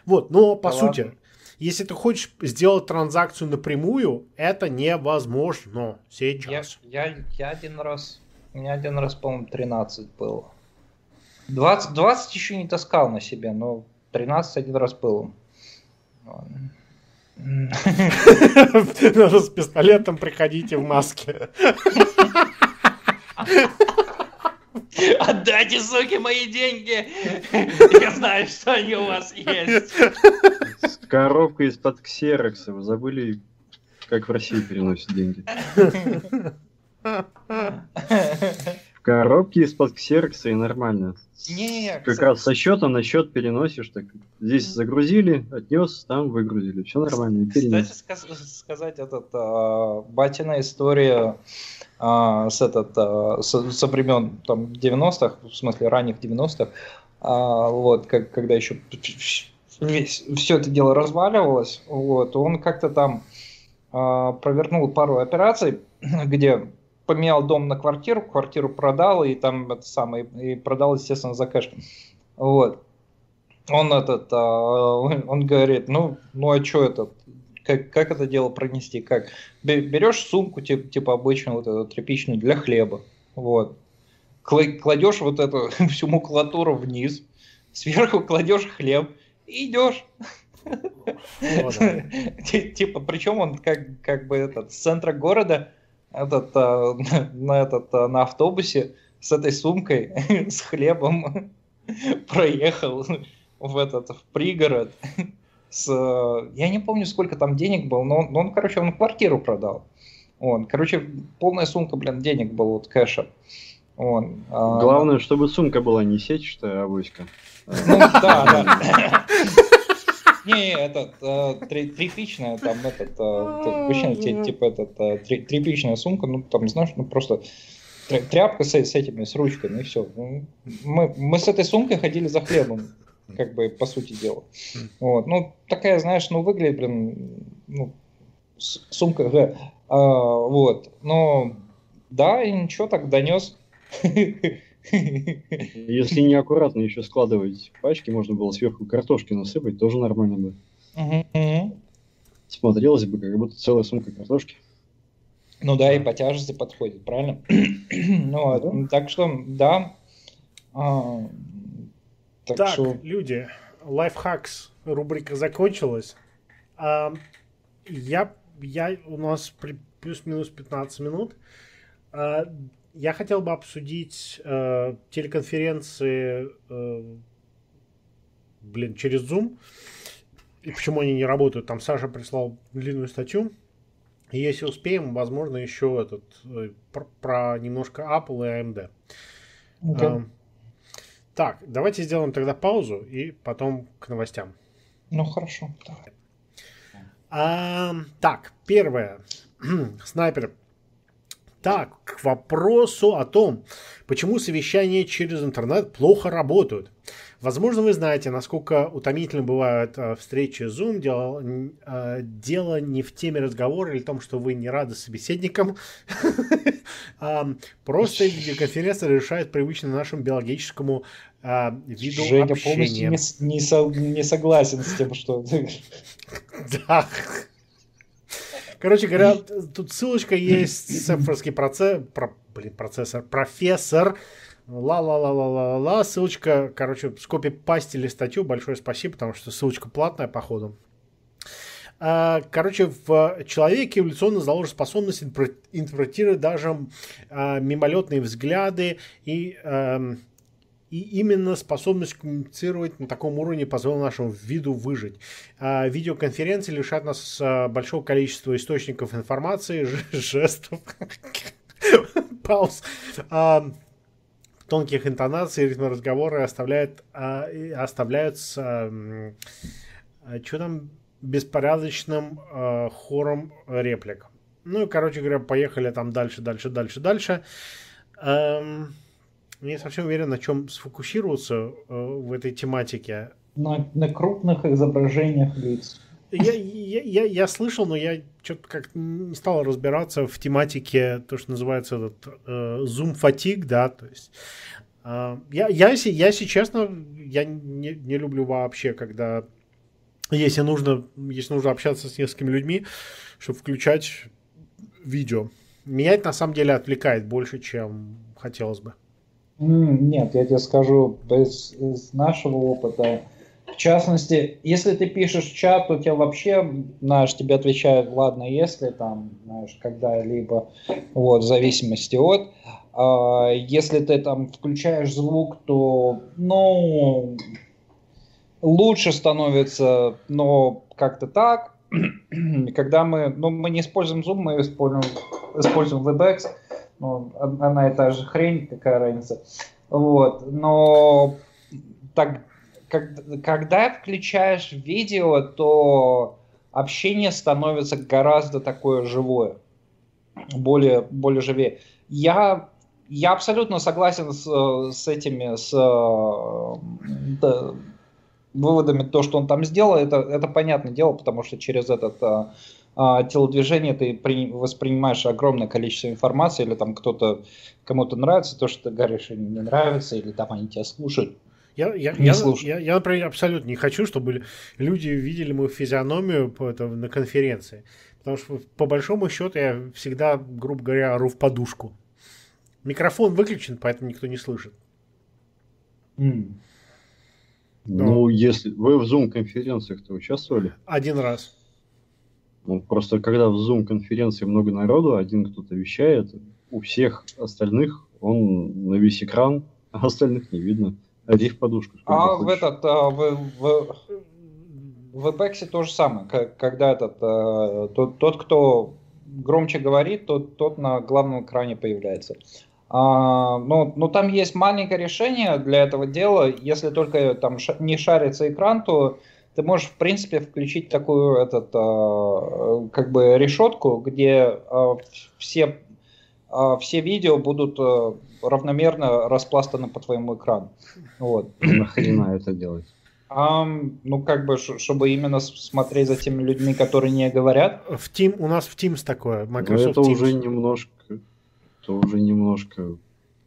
Вот, но по сути, если ты хочешь сделать транзакцию напрямую, это невозможно сейчас. Я один раз, по-моему, 13 было. 20 еще не таскал на себя, но 13 один раз было. С пистолетом приходите в маске. Отдайте, суки, мои деньги. Я знаю, что они у вас есть. Коробка из-под ксерокса. Вы забыли, как в России переносят деньги? Коробки из-под ксерокса и нормально. Нет, как раз со счета на счет переносишь. Так. Здесь загрузили, отнес, там выгрузили. Все нормально. Кстати, сказать, батина история со времен 90-х, в смысле ранних 90-х, вот, когда еще все это дело разваливалось, вот, он как-то там провернул пару операций, где... поменял дом на квартиру, квартиру продал и там это самое и продал, естественно, за кэш. Вот. Он говорит, ну а что это? Как это дело пронести? Как берешь сумку типа обычную вот эту тряпичную для хлеба, вот, кладешь вот эту всю макулатуру вниз, сверху кладешь хлеб и идешь. Типа, причем он как бы с центра города. На автобусе с этой сумкой, с хлебом проехал в пригород. Я не помню, сколько там денег было, но он квартиру продал. Полная сумка, денег было от кэша. Главное, чтобы сумка была не сетчатая, а авоська. Ну да. Не, тряпичная, там, обычно, типа, тряпичная сумка, ну, там, знаешь, ну, просто тряпка с этими, с ручками, и все. Мы с этой сумкой ходили за хлебом, как бы, по сути дела. Вот, ну, такая, знаешь, ну, выглядит, блин, ну, сумка, вот, но, да, и ничего, так донес. Если неаккуратно еще складывать пачки, можно было сверху картошки насыпать, тоже нормально бы. Смотрелось бы, как будто целая сумка картошки. Ну да, и по тяжести подходит, правильно? Ну, так что, да. Так, люди, лайфхакс рубрика закончилась. У нас плюс-минус 15 минут. Я хотел бы обсудить телеконференции через Zoom. И почему они не работают. Там Саша прислал длинную статью. И если успеем, возможно, еще про немножко Apple и AMD. Okay. Так, давайте сделаем тогда паузу и потом к новостям. Ну, хорошо. Так, первое. Снайпер. Так, к вопросу о том, почему совещания через интернет плохо работают. Возможно, вы знаете, насколько утомительно бывают встречи Zoom. Дело не в теме разговора или в том, что вы не рады собеседникам. Просто видеоконференция решает привычно нашему биологическому виду общения. Женя полностью не согласен с тем, что... Да. Короче говоря, тут ссылочка есть, сэмфордский профессор, ссылочка, короче, скопипастили статью, большое спасибо, потому что ссылочка платная, походу. Короче, в человеке эволюционно заложена способность интерпретировать даже мимолетные взгляды и И именно способность коммуницировать на таком уровне позволила нашему виду выжить. Видеоконференции лишат нас большого количества источников информации, жестов, пауз, тонких интонаций, ритм разговора оставляют с что там беспорядочным хором реплик. Ну и, короче говоря, поехали там дальше. Я не совсем уверен, на чем сфокусироваться в этой тематике. На крупных изображениях лиц. Я слышал, но я что-то как-то не стал разбираться в тематике, то, что называется этот зум-фатиг, да, то есть я, если честно, я не люблю вообще, когда если нужно общаться с несколькими людьми, чтобы включать видео. Меня это на самом деле отвлекает больше, чем хотелось бы. Нет, я тебе скажу, из нашего опыта, в частности, если ты пишешь чат, то тебе вообще, знаешь, тебе отвечают, ладно, если там, знаешь, когда-либо, вот, в зависимости от, если ты там включаешь звук, то, ну, лучше становится, но как-то так, когда мы не используем Zoom, мы используем WebEx, ну, одна и та же хрень, какая разница. Вот. Но так, когда включаешь видео, то общение становится гораздо такое живое. Более живее. Я абсолютно согласен с выводами, то, что он там сделал. Это понятное дело, потому что через этот... телодвижение ты воспринимаешь огромное количество информации, или там кто-то, кому-то нравится то, что ты говоришь, им не нравится, или там они тебя слушают. Я, например, абсолютно не хочу, чтобы люди видели мою физиономию на конференции, потому что по большому счету я всегда, грубо говоря, ору в подушку. Микрофон выключен, поэтому никто не слышит. Ну, если вы в Zoom-конференциях-то участвовали? Один раз. Ну, просто когда в Zoom-конференции много народу, один кто-то вещает, у всех остальных он на весь экран, а остальных не видно. Ори в подушку. А в этот в WebEx то же самое, когда тот, кто громче говорит, тот на главном экране появляется. Но там есть маленькое решение для этого дела. Если только там не шарится экран, то ты можешь, в принципе, включить такую как бы решетку, где все видео будут равномерно распластаны по твоему экрану. Вот. Нахрена это делать? Ну, как бы, чтобы именно смотреть за теми людьми, которые не говорят. У нас в Teams такое. Microsoft Teams. Это уже немножко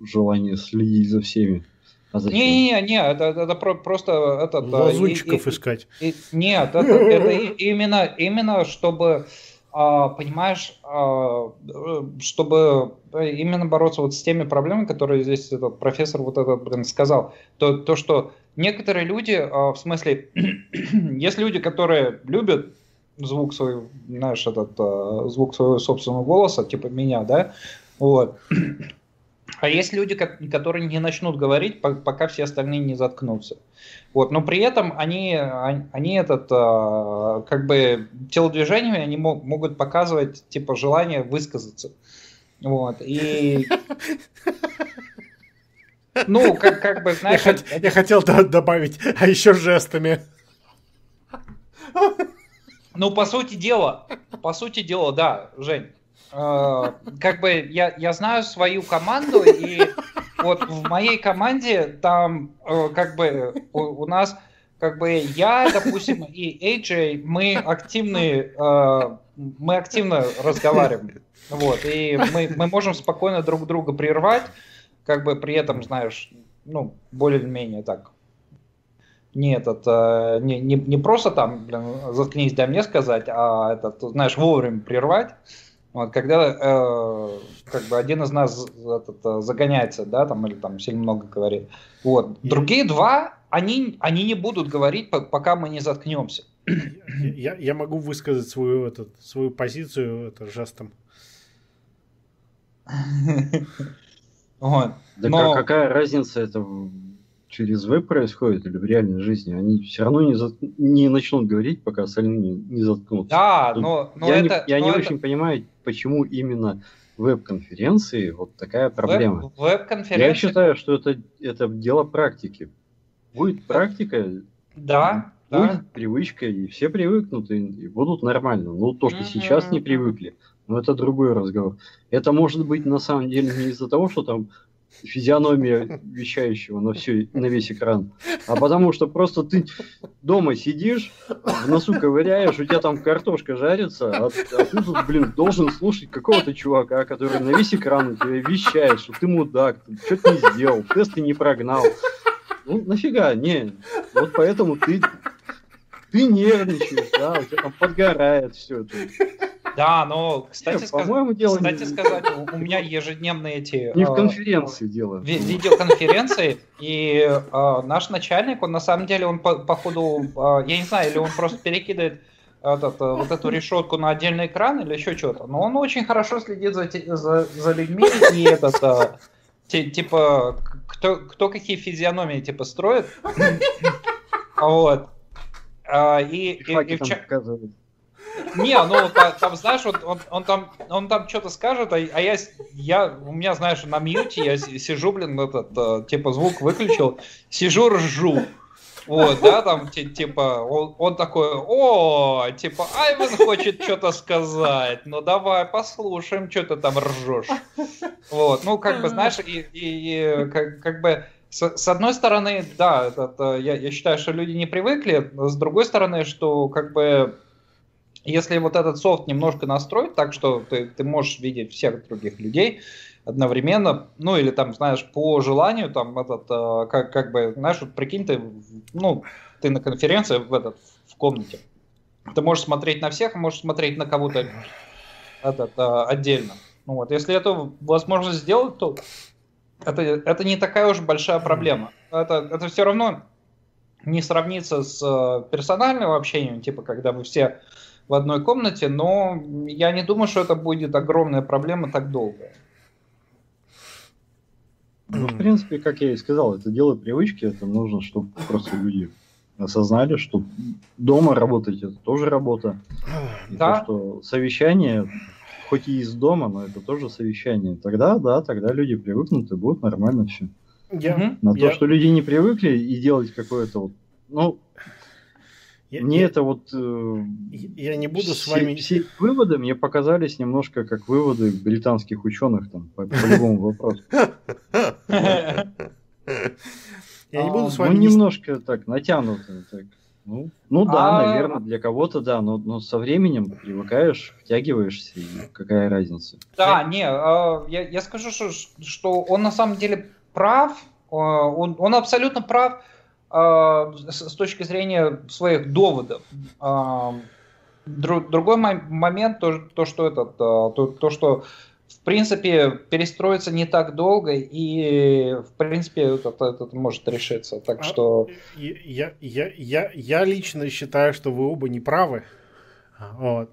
желание следить за всеми. Не, это просто... лазунчиков искать. Нет, это именно чтобы, понимаешь, чтобы именно бороться вот с теми проблемами, которые здесь этот профессор вот этот, блин, сказал. То, что некоторые люди, в смысле, есть люди, которые любят звук свой, знаешь, звук своего собственного голоса, типа меня, да, вот. А есть люди, которые не начнут говорить, пока все остальные не заткнутся. Вот. Но при этом они как бы телодвижениями они могут показывать типа желание высказаться. Вот. И... Ну, как бы, знаешь... Я хотел добавить, а еще жестами. Ну, по сути дела, да, Жень. Как бы я знаю свою команду, и вот в моей команде там как бы у нас как бы я, допустим, и AJ, мы активно разговариваем, вот, и мы можем спокойно друг друга прервать, как бы при этом, знаешь, ну, более-менее так. Нет, не просто там, блин, заткнись, дай мне сказать, а знаешь, вовремя прервать. Вот, когда как бы один из нас загоняется, да, там, или там сильно много говорит. Вот. Другие два, они не будут говорить, пока мы не заткнемся. Я могу высказать свою позицию жестом. Да какая разница, это через веб происходит или в реальной жизни, они все равно не начнут говорить, пока остальные не заткнутся. Да, но я не очень понимаю, почему именно веб-конференции вот такая проблема. Я считаю, что это дело практики. Будет практика, будет привычка, и все привыкнут, и будут нормально. Но то, что сейчас не привыкли, ну это другой разговор. Это может быть на самом деле не из-за того, что там физиономия вещающего на весь экран, а потому что просто ты дома сидишь, в носу ковыряешь, у тебя там картошка жарится, а ты тут, блин, должен слушать какого-то чувака, который на весь экран у тебя вещает, что ты мудак, что-то не сделал, тесты не прогнал. Ну, нафига, не. Вот поэтому ты нервничаешь, да, у тебя там подгорает все это. Да, но, кстати, сказать, у меня ежедневные эти... Не в конференции дело. Видеоконференции, и наш начальник, он на самом деле, он походу, я не знаю, или он просто перекидывает вот эту решетку на отдельный экран, или еще что-то, но он очень хорошо следит за людьми, и типа, кто какие физиономии, типа, строит. Вот. И не, ну там, знаешь, он там что-то скажет, а я, у меня, знаешь, на мьюте, я сижу, блин, этот, типа, звук выключил, сижу, ржу. Вот, да, там, типа, он такой, типа, Айвен хочет что-то сказать, ну давай послушаем, что ты там ржешь. Вот, ну, как бы, знаешь, и как бы, с одной стороны, да, я считаю, что люди не привыкли, с другой стороны, что, как бы, если вот этот софт немножко настроить так, что ты можешь видеть всех других людей одновременно, ну или там, знаешь, по желанию, там этот, как бы, знаешь, вот прикинь, ты на конференции в комнате, ты можешь смотреть на всех, можешь смотреть на кого-то отдельно. Ну вот, если эту возможность сделать, то это не такая уж большая проблема. Это все равно не сравнится с персональным общением, типа, когда вы все в одной комнате, но я не думаю, что это будет огромная проблема так долго. Ну, в принципе, как я и сказал, это дело привычки, это нужно, чтобы просто люди осознали, что дома работать — это тоже работа. И то, что совещание, хоть и из дома, но это тоже совещание. Тогда люди привыкнут, и будет нормально все. На то, что люди не привыкли и делать какое-то вот... Ну, я не буду с вами... Все выводы мне показались немножко как выводы британских ученых там, по любому вопросу. Я не буду с вами... Ну, немножко так, натянуто. Ну да, наверное, для кого-то да, но со временем привыкаешь, втягиваешься, и какая разница? Да, не, я скажу, что он на самом деле прав, он абсолютно прав, с точки зрения своих доводов. Другой момент, то, что в принципе перестроиться не так долго, и в принципе это может решиться. Так что... Я лично считаю, что вы оба не правы. Вот.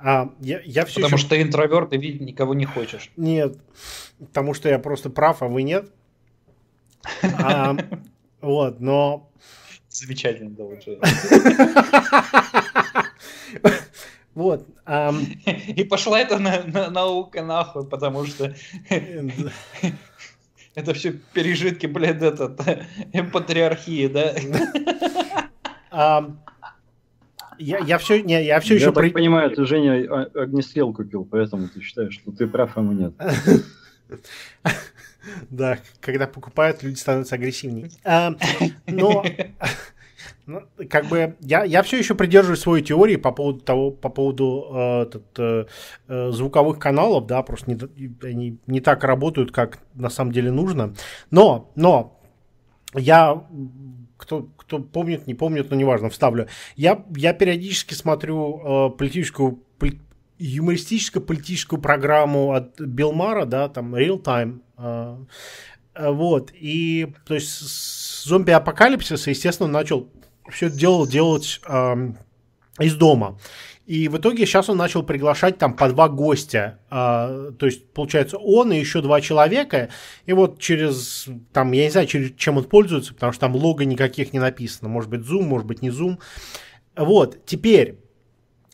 Потому что ты интроверт и видеть никого не хочешь. Нет, потому что я просто прав, а вы нет. Вот, но... Замечательно, да, лучше. Вот. И пошла эта наука нахуй, потому что это все пережитки, блядь, патриархии, да? Я так понимаю, ты, Женя, огнестрел купил, поэтому ты считаешь, что ты прав, а мы нет. Да, когда покупают, люди становятся агрессивнее. Но как бы я все еще придерживаюсь своей теории по поводу звуковых каналов, да, просто они не так работают, как на самом деле нужно. Но я, кто помнит, не помнит, но неважно, вставлю. Я периодически смотрю юмористическую политическую программу от Билмара, да, там Real Time. Вот, и то есть зомби-апокалипсис, естественно, начал все это делать из дома. И в итоге сейчас он начал приглашать там по два гостя. То есть, получается, он и еще два человека. И вот через, там, я не знаю, через чем он пользуется, потому что там лого никаких не написано. Может быть, Zoom, может быть, не Zoom. Вот, теперь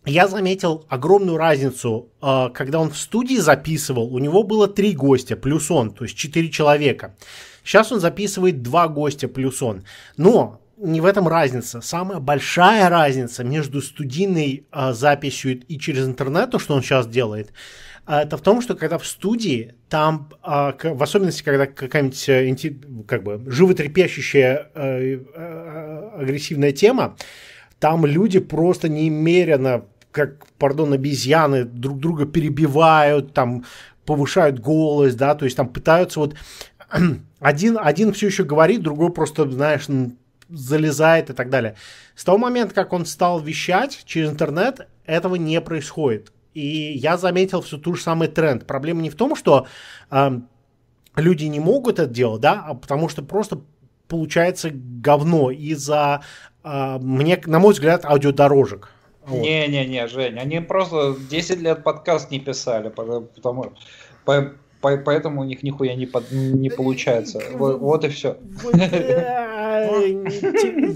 я заметил огромную разницу. Когда он в студии записывал, у него было три гостя плюс он, то есть четыре человека. Сейчас он записывает два гостя плюс он. Но не в этом разница. Самая большая разница между студийной записью и через интернет, то, что он сейчас делает, это в том, что когда в студии, там, в особенности, когда какая-нибудь как бы животрепещущая агрессивная тема, там люди просто немерено, как, пардон, обезьяны, друг друга перебивают, там, повышают голос, да, то есть там пытаются вот... Один все еще говорит, другой просто, знаешь, залезает и так далее. С того момента, как он стал вещать через интернет, этого не происходит. И я заметил все тот же самый тренд. Проблема не в том, что люди не могут это делать, да, а потому что просто получается говно из-за, мне, на мой взгляд, аудиодорожек. Не-не-не, Жень, они просто 10 лет подкаст не писали, потому что... Поэтому у них нихуя не получается. Вот и все.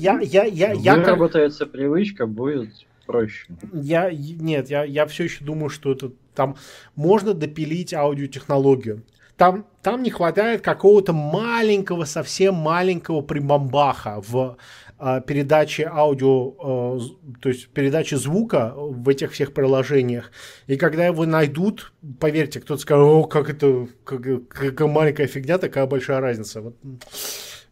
Выработается привычка, будет проще. Нет, я все еще думаю, что это там можно допилить аудиотехнологию. Там не хватает какого-то маленького, совсем маленького прибамбаха в передаче аудио, то есть передаче звука в этих всех приложениях. И когда его найдут, поверьте, кто-то скажет: о, как это, какая маленькая фигня, такая большая разница. Вот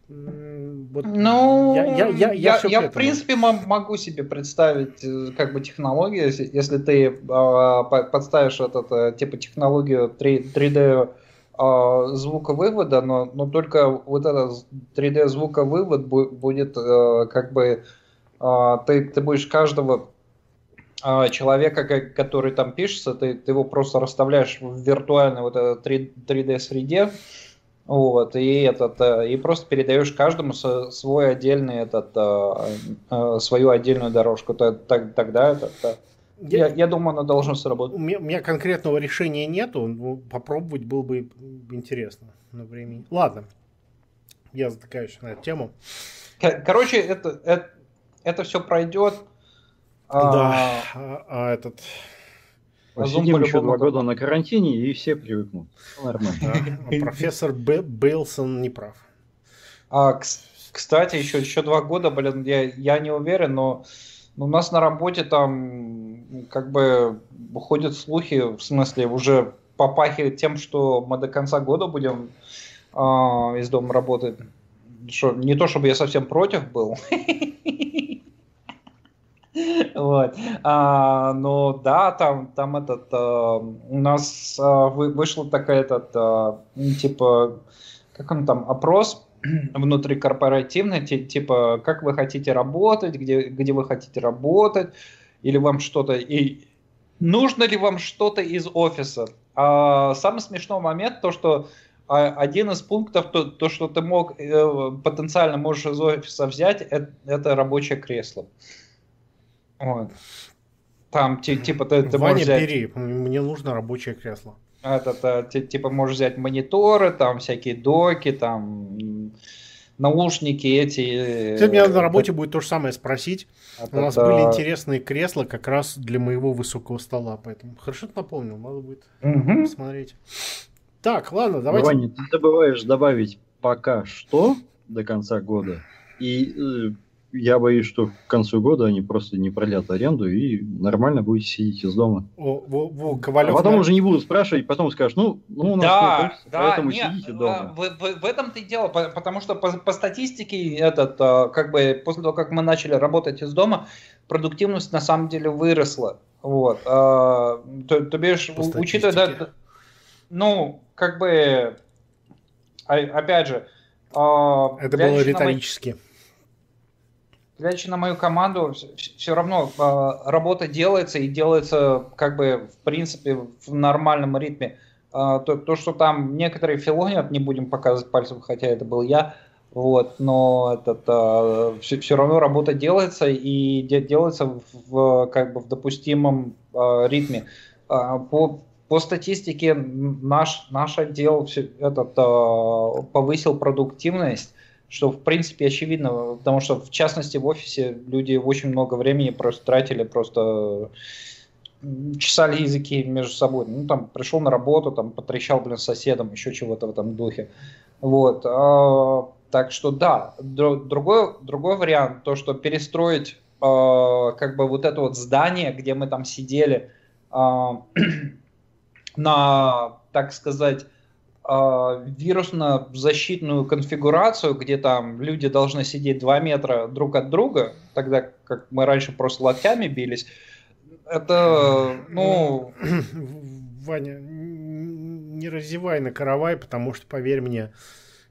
ну, я в принципе могу себе представить как бы технологию, если ты подставишь этот типа технологию 3D звуковывода, но только вот этот 3D звуковывод будет как бы ты будешь каждого человека, который там пишется, ты его просто расставляешь в виртуальной вот 3D среде, вот, и просто передаешь каждому свой отдельный свою отдельную дорожку, тогда Я думаю, оно должно сработать. У меня конкретного решения нету. Попробовать было бы интересно. На времени. Ладно. Я затыкаюсь на эту тему. Короче, это все пройдет. Да. Сидим еще 2 года на карантине, и все привыкнут. Нормально. Профессор Бейлсон не прав. Кстати, еще 2 года, блин, я не уверен, но... У нас на работе там как бы ходят слухи, в смысле уже попахивает тем, что мы до конца года будем из дома работать. Что, не то, чтобы я совсем против был. Но да, там у нас вышла такая типа, как он там, опрос внутрикорпоративный, типа, как вы хотите работать, где вы хотите работать, или вам что-то, и нужно ли вам что-то из офиса. Самый смешной момент, то, что один из пунктов, то что ты потенциально можешь из офиса взять, это рабочее кресло. Вот. Там, типа, ты Ваня, можешь взять... бери, мне нужно рабочее кресло. Типа, можешь взять мониторы, там всякие доки, там наушники эти. Ты меня на работе будет то же самое спросить. У нас были интересные кресла как раз для моего высокого стола, поэтому хорошо ты напомнил, надо будет посмотреть. Так, ладно, давайте. Ваня, ты забываешь добавить пока что до конца года, и я боюсь, что к концу года они просто не продлят аренду и нормально будете сидеть из дома. Ковалев, а потом уже не будут спрашивать, потом скажешь, ну у нас поэтому нет, сидите дома. В этом-то и дело, потому что по статистике как бы после того, как мы начали работать из дома, продуктивность на самом деле выросла. Вот. То бишь, учитывая, да, ну как бы, опять же, это было риторически. Глядя на мою команду, все равно работа делается и делается как бы в принципе в нормальном ритме. То, что там некоторые филонят, не будем показывать пальцем, хотя это был я, Вот, но все равно работа делается, и делается в допустимом ритме. По статистике наш отдел повысил продуктивность, что в принципе очевидно, потому что в частности в офисе люди очень много времени просто тратили, просто чесали языки между собой. Ну там пришел на работу, там потрещал, блин, с соседом, еще чего-то в этом духе. Вот. Так что да, другой вариант, то что перестроить это здание, где мы там сидели, на, так сказать, вирусно-защитную конфигурацию, где там люди должны сидеть 2 метра друг от друга, тогда как мы раньше просто локтями бились, это, ну... Ваня, не разевай на каравай, потому что, поверь мне,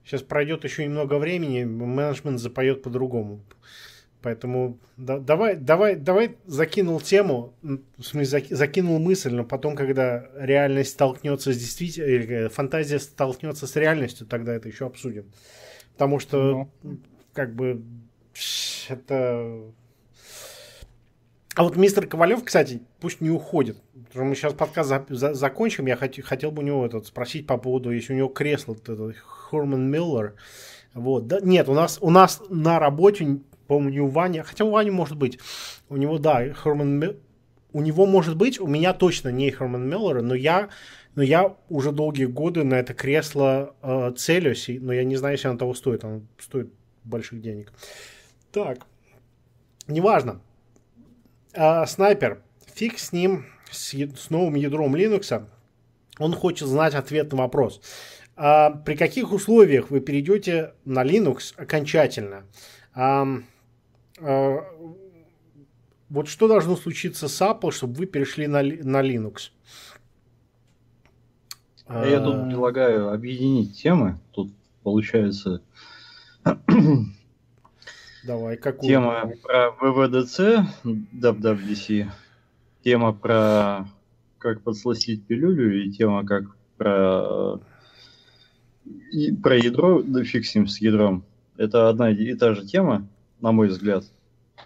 сейчас пройдет еще немного времени, менеджмент запоет по-другому. Поэтому давай закинул тему, в смысле, закинул мысль, но потом, когда реальность столкнется с действительностью, фантазия столкнется с реальностью, тогда это еще обсудим. Потому что, это... А вот мистер Ковалев, кстати, пусть не уходит. Мы сейчас подкаст закончим, я хотел бы у него спросить по поводу, если у него кресло, Herman Miller. Вот. Да, нет, у нас на работе... По-моему, не у Вани, хотя у Вани может быть. У него, да, у него может быть, у меня точно не Херман Миллера, но я уже долгие годы на это кресло целюсь, но я не знаю, если оно того стоит, оно стоит больших денег. Так, неважно. Снайпер, фиг с ним, с новым ядром Linux, он хочет знать ответ на вопрос. При каких условиях вы перейдете на Linux окончательно? Вот что должно случиться с Apple, чтобы вы перешли на Linux? Я тут предлагаю объединить темы. Тут получается давай, какую? Тема про WWDC, WWDC, тема про как подсластить пилюлю и тема как про ядро, да фиг с ним, с ядром. Это одна и та же тема, на мой взгляд.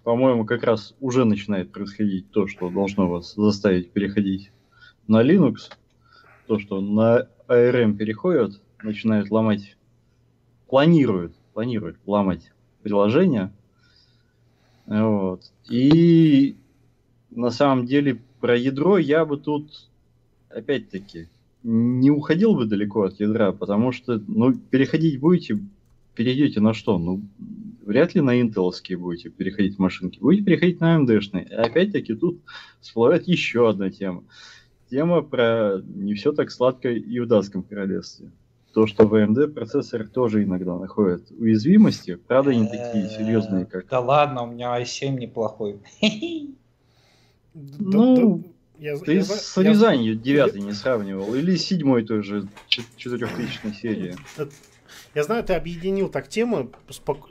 По-моему, как раз уже начинает происходить то, что должно вас заставить переходить на Linux. То, что на ARM переходят, начинают ломать, планируют ломать приложения. Вот. И на самом деле про ядро я бы тут, опять-таки, не уходил бы далеко от ядра, потому что переходить будете... Перейдете на что? Вряд ли на интеловские будете переходить машинки. Будете переходить на AMD-шные. Опять-таки тут всплывает еще одна тема. Тема про не все так сладко и в датском королевстве. То, что в AMD процессоры тоже иногда находят уязвимости. Правда, не такие серьезные, как... Да ладно, у меня i7 неплохой. Ты с Рязанью 9-й не сравнивал. Или 7-й той же 4000-й серии. Я знаю, ты объединил так темы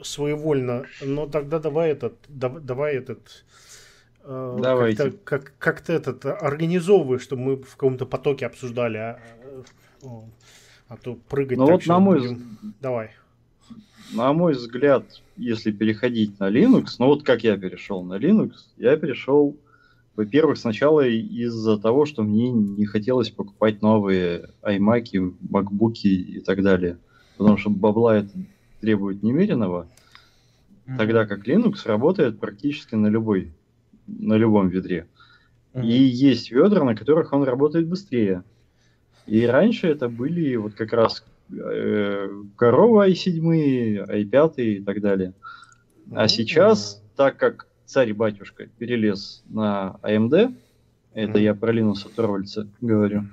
своевольно, но тогда давай как-то организовывай, чтобы мы в каком-то потоке обсуждали, а то прыгать. Ну вот давай. На мой взгляд, если переходить на Linux, как я перешел на Linux, я перешел, во-первых, сначала из-за того, что мне не хотелось покупать новые iMac'и, MacBook'и и так далее. Потому что бабла это требует немеренного, тогда как Linux работает практически на любом ведре. И есть ведра, на которых он работает быстрее. И раньше это были как раз коровы i7, i5 и так далее. А сейчас, так как царь-батюшка перелез на AMD, это я про Linux Torvalds говорю,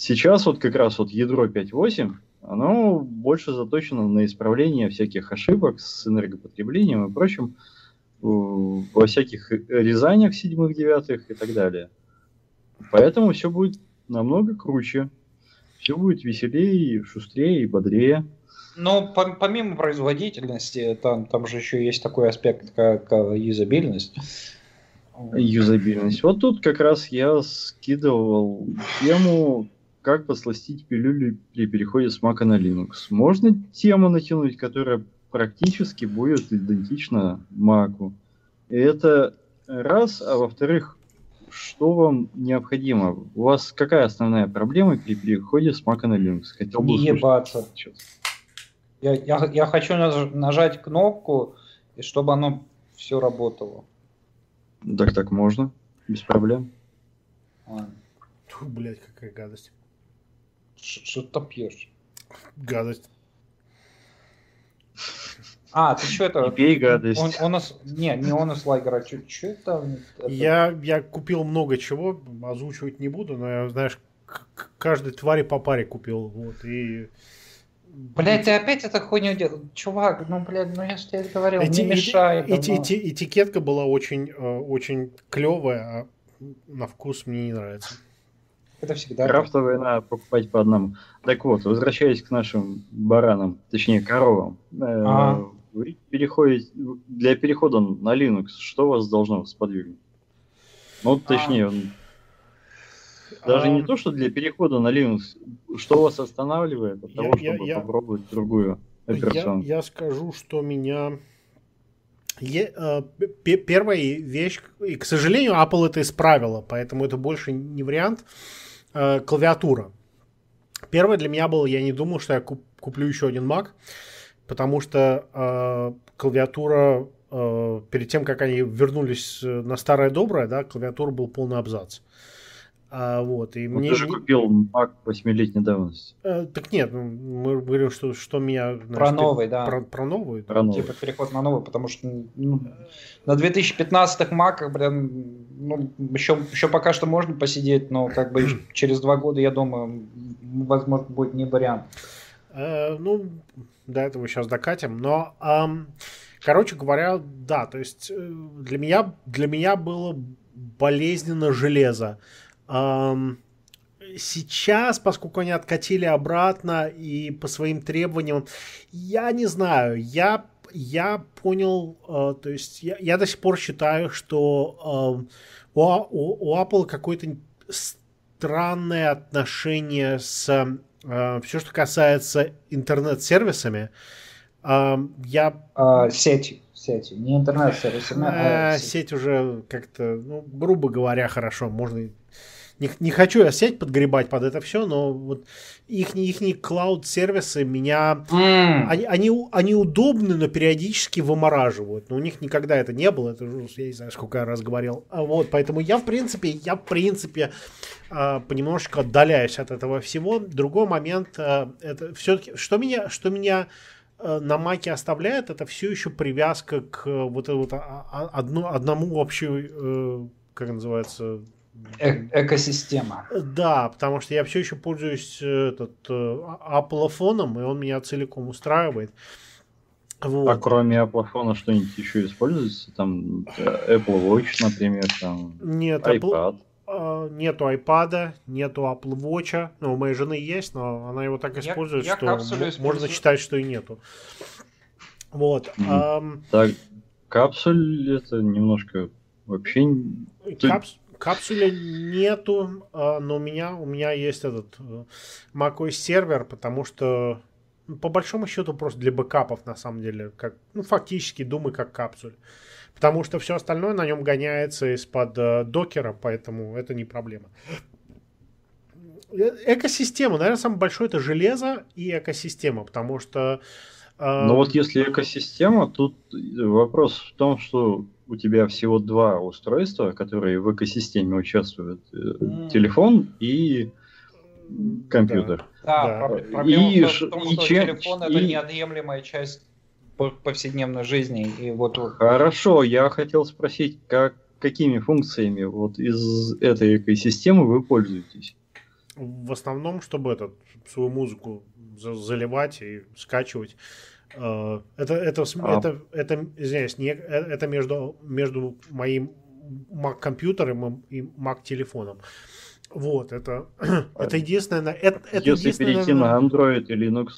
сейчас как раз ядро 5.8, оно больше заточено на исправление всяких ошибок с энергопотреблением и прочим во всяких резаниях 7-х, 9-х и так далее. Поэтому все будет намного круче, все будет веселее, шустрее и бодрее. Но помимо производительности, там же еще есть такой аспект, как юзабильность. Юзабильность. Вот тут как раз я скидывал тему как посластить пилюлю при переходе с Mac на Linux. Можно тему натянуть, которая практически будет идентична Mac'у. И это раз, а во-вторых, что вам необходимо? У вас какая основная проблема при переходе с Mac на Linux? Хотел бы ебаться. Я хочу нажать кнопку, и чтобы оно все работало. Так можно, без проблем. Ладно. Фу, блядь, какая гадость. Что-то пьешь. Гадость. А, ты что это? Пей гадость. Не онлайн-игра, а что это? Я купил много чего, озвучивать не буду, но я, знаешь, каждой твари по паре купил. Вот, и... Блядь, ты опять эту хуйню делал? Чувак, я же тебе говорил, не мешай. Этикетка была очень, очень клевая, а на вкус мне не нравится. Это всегда. Крафтовые надо покупать по одному. Так вот, возвращаясь к нашим баранам, точнее коровам. Вы переходите, для перехода на Linux, что вас должно сподвигнуть? Ну, точнее, даже не то, что для перехода на Linux, что вас останавливает от того, чтобы попробовать другую операционку? Я скажу, что меня... Первая вещь, и, к сожалению, Apple это исправила, поэтому это больше не вариант, клавиатура. Первое для меня было, я не думал, что я куплю еще один Mac, потому что клавиатура, перед тем, как они вернулись на старое доброе, да, клавиатура был полный абзац. Вот, и мне... Ты же купил Mac 8-летней давности. Так нет, мы говорим, что меня... Про новый, да. Про новый, да. Типа переход на новый, потому что на 2015-х Mac'ах, блин, еще пока что можно посидеть, но как бы через 2 года, я думаю, возможно, будет не вариант. До этого сейчас докатим, но... Короче говоря, да, то есть для меня было болезненно железо. Сейчас, поскольку они откатили обратно и по своим требованиям, я не знаю, я понял, то есть я до сих пор считаю, что у Apple какое-то странное отношение с все, что касается интернет-сервисами. Сеть, не интернет-сервис, а сеть уже как-то, грубо говоря, хорошо, можно... Не хочу я сеть подгребать под это все, но вот их клауд-сервисы меня... Они удобны, но периодически вымораживают. Но у них никогда это не было. Это уже, я не знаю, сколько я раз говорил. Вот, поэтому я в принципе понемножечко отдаляюсь от этого всего. Другой момент, это все-таки... Что меня на Маке оставляет, это все еще привязка к вот одному общему, как называется... Экосистема. Да, потому что я все еще пользуюсь Apple-фоном, и он меня целиком устраивает. Вот. А кроме Apple-фона что-нибудь еще используется? Там Apple Watch, например, там нет, iPad. Нету iPad, нету Apple Watch. У моей жены есть, но она его так использует, что можно считать, что и нету. Вот. Так, капсуль это немножко вообще... Капсуля нету, но у меня есть этот macOS сервер, потому что по большому счету просто для бэкапов на самом деле, как, фактически думай как капсуль, потому что все остальное на нем гоняется из-под докера, поэтому это не проблема. Экосистема, наверное, самое большое это железо и экосистема, потому что... Но вот если экосистема, тут вопрос в том, что у тебя всего 2 устройства, которые в экосистеме участвуют. Телефон и компьютер. Да. Проблема в том, что телефон это неотъемлемая часть повседневной жизни. И вот... Хорошо, я хотел спросить, какими функциями вот из этой экосистемы вы пользуетесь? В основном, чтобы свою музыку заливать и скачивать. Это между моим Mac-компьютером и Mac-телефоном. Вот, это единственное... Если перейти на Android и Linux.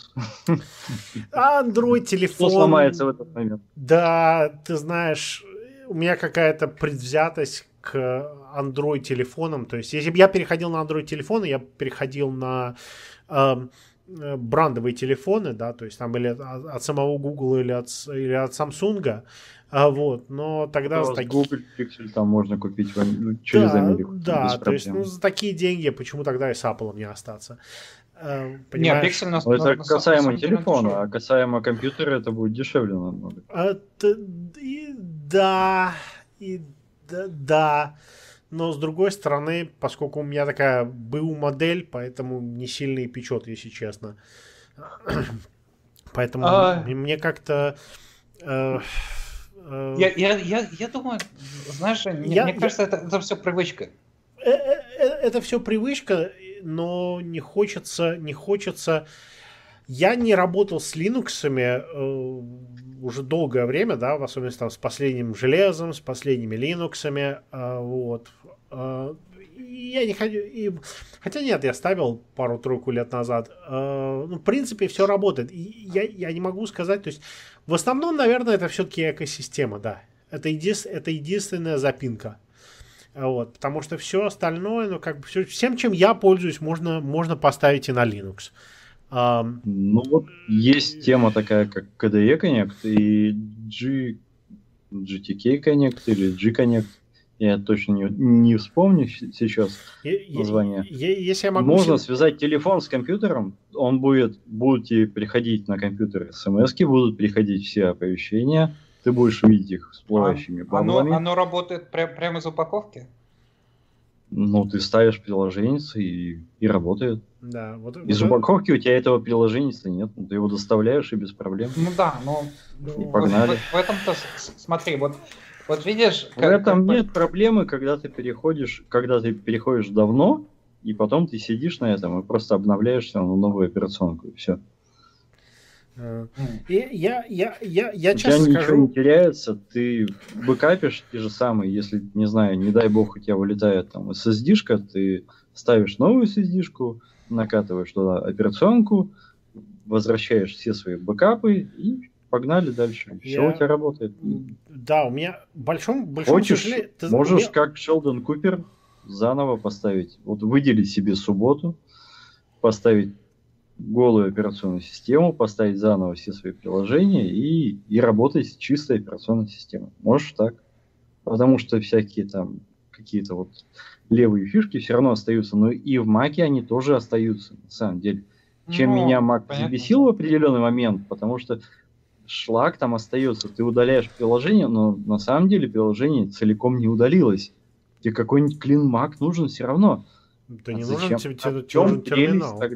Android-телефон... Что сломается в этот момент? Да, ты знаешь, у меня какая-то предвзятость к Android-телефонам. То есть, если бы я переходил на Android-телефоны, я переходил на брендовые телефоны, да, то есть там или от самого Google, или от Samsung, вот, но тогда... Да, такие... Google Pixel там можно купить через Америку. Да, то есть, ну, за такие деньги почему тогда и с Apple не остаться? Понимаешь? Нет, Pixel это на касаемо телефона, а касаемо компьютера это будет дешевле намного. Да, но с другой стороны, поскольку у меня такая БУ модель, поэтому не сильно и печет, если честно. Поэтому мне как-то... Я думаю, знаешь, мне кажется, это все привычка. Это все привычка, но не хочется... Я не работал с Linux-ами уже долгое время, да, в особенности там с последним железом, с последними Linux-ами, вот. Я не хочу... Хотя нет, я ставил пару-тройку лет назад. Ну, в принципе, все работает. Я не могу сказать, то есть в основном, наверное, это все-таки экосистема, да. Это единственная запинка. Вот, потому что все остальное, ну, как бы всем, чем я пользуюсь, можно поставить и на Linux. Ну вот есть тема такая, как KDE Connect и GTK Connect или G-Connect. Я точно не вспомню сейчас название. Если я могу... Можно связать телефон с компьютером, будут тебе приходить на компьютер смс-ки, будут приходить все оповещения, ты будешь видеть их всплывающими баблами. Оно работает прямо из упаковки? Ну, ты ставишь приложение и работает. Да, вот, из упаковки у тебя этого приложения нет, ну, ты его доставляешь и без проблем. Ну да, но погнали. В этом-то, смотри, вот видишь... В этом нет проблемы, когда ты переходишь давно, и потом ты сидишь на этом и просто обновляешься на новую операционку, и все. Я честно скажу... У тебя ничего не теряется, ты бэкапишь те же самые, если, не знаю, не дай бог, у тебя вылетает там SSD-шка, ты ставишь новую SSD-шку, накатываешь туда операционку, возвращаешь все свои бэкапы и погнали дальше. Все у тебя работает. Да, у меня большому хочешь, тяжелее... Можешь как Шелдон Купер заново поставить. Вот выделить себе субботу, поставить голую операционную систему, поставить заново все свои приложения и работать с чистой операционной системой. Можешь так. Потому что всякие там какие-то вот левые фишки все равно остаются, но и в Mac'е они тоже остаются, на самом деле. Чем меня Mac бесил в определенный момент, потому что шлак там остается. Ты удаляешь приложение, но на самом деле приложение целиком не удалилось. Тебе какой-нибудь clean Mac нужен все равно. Да не нужен тебе терминал. Так...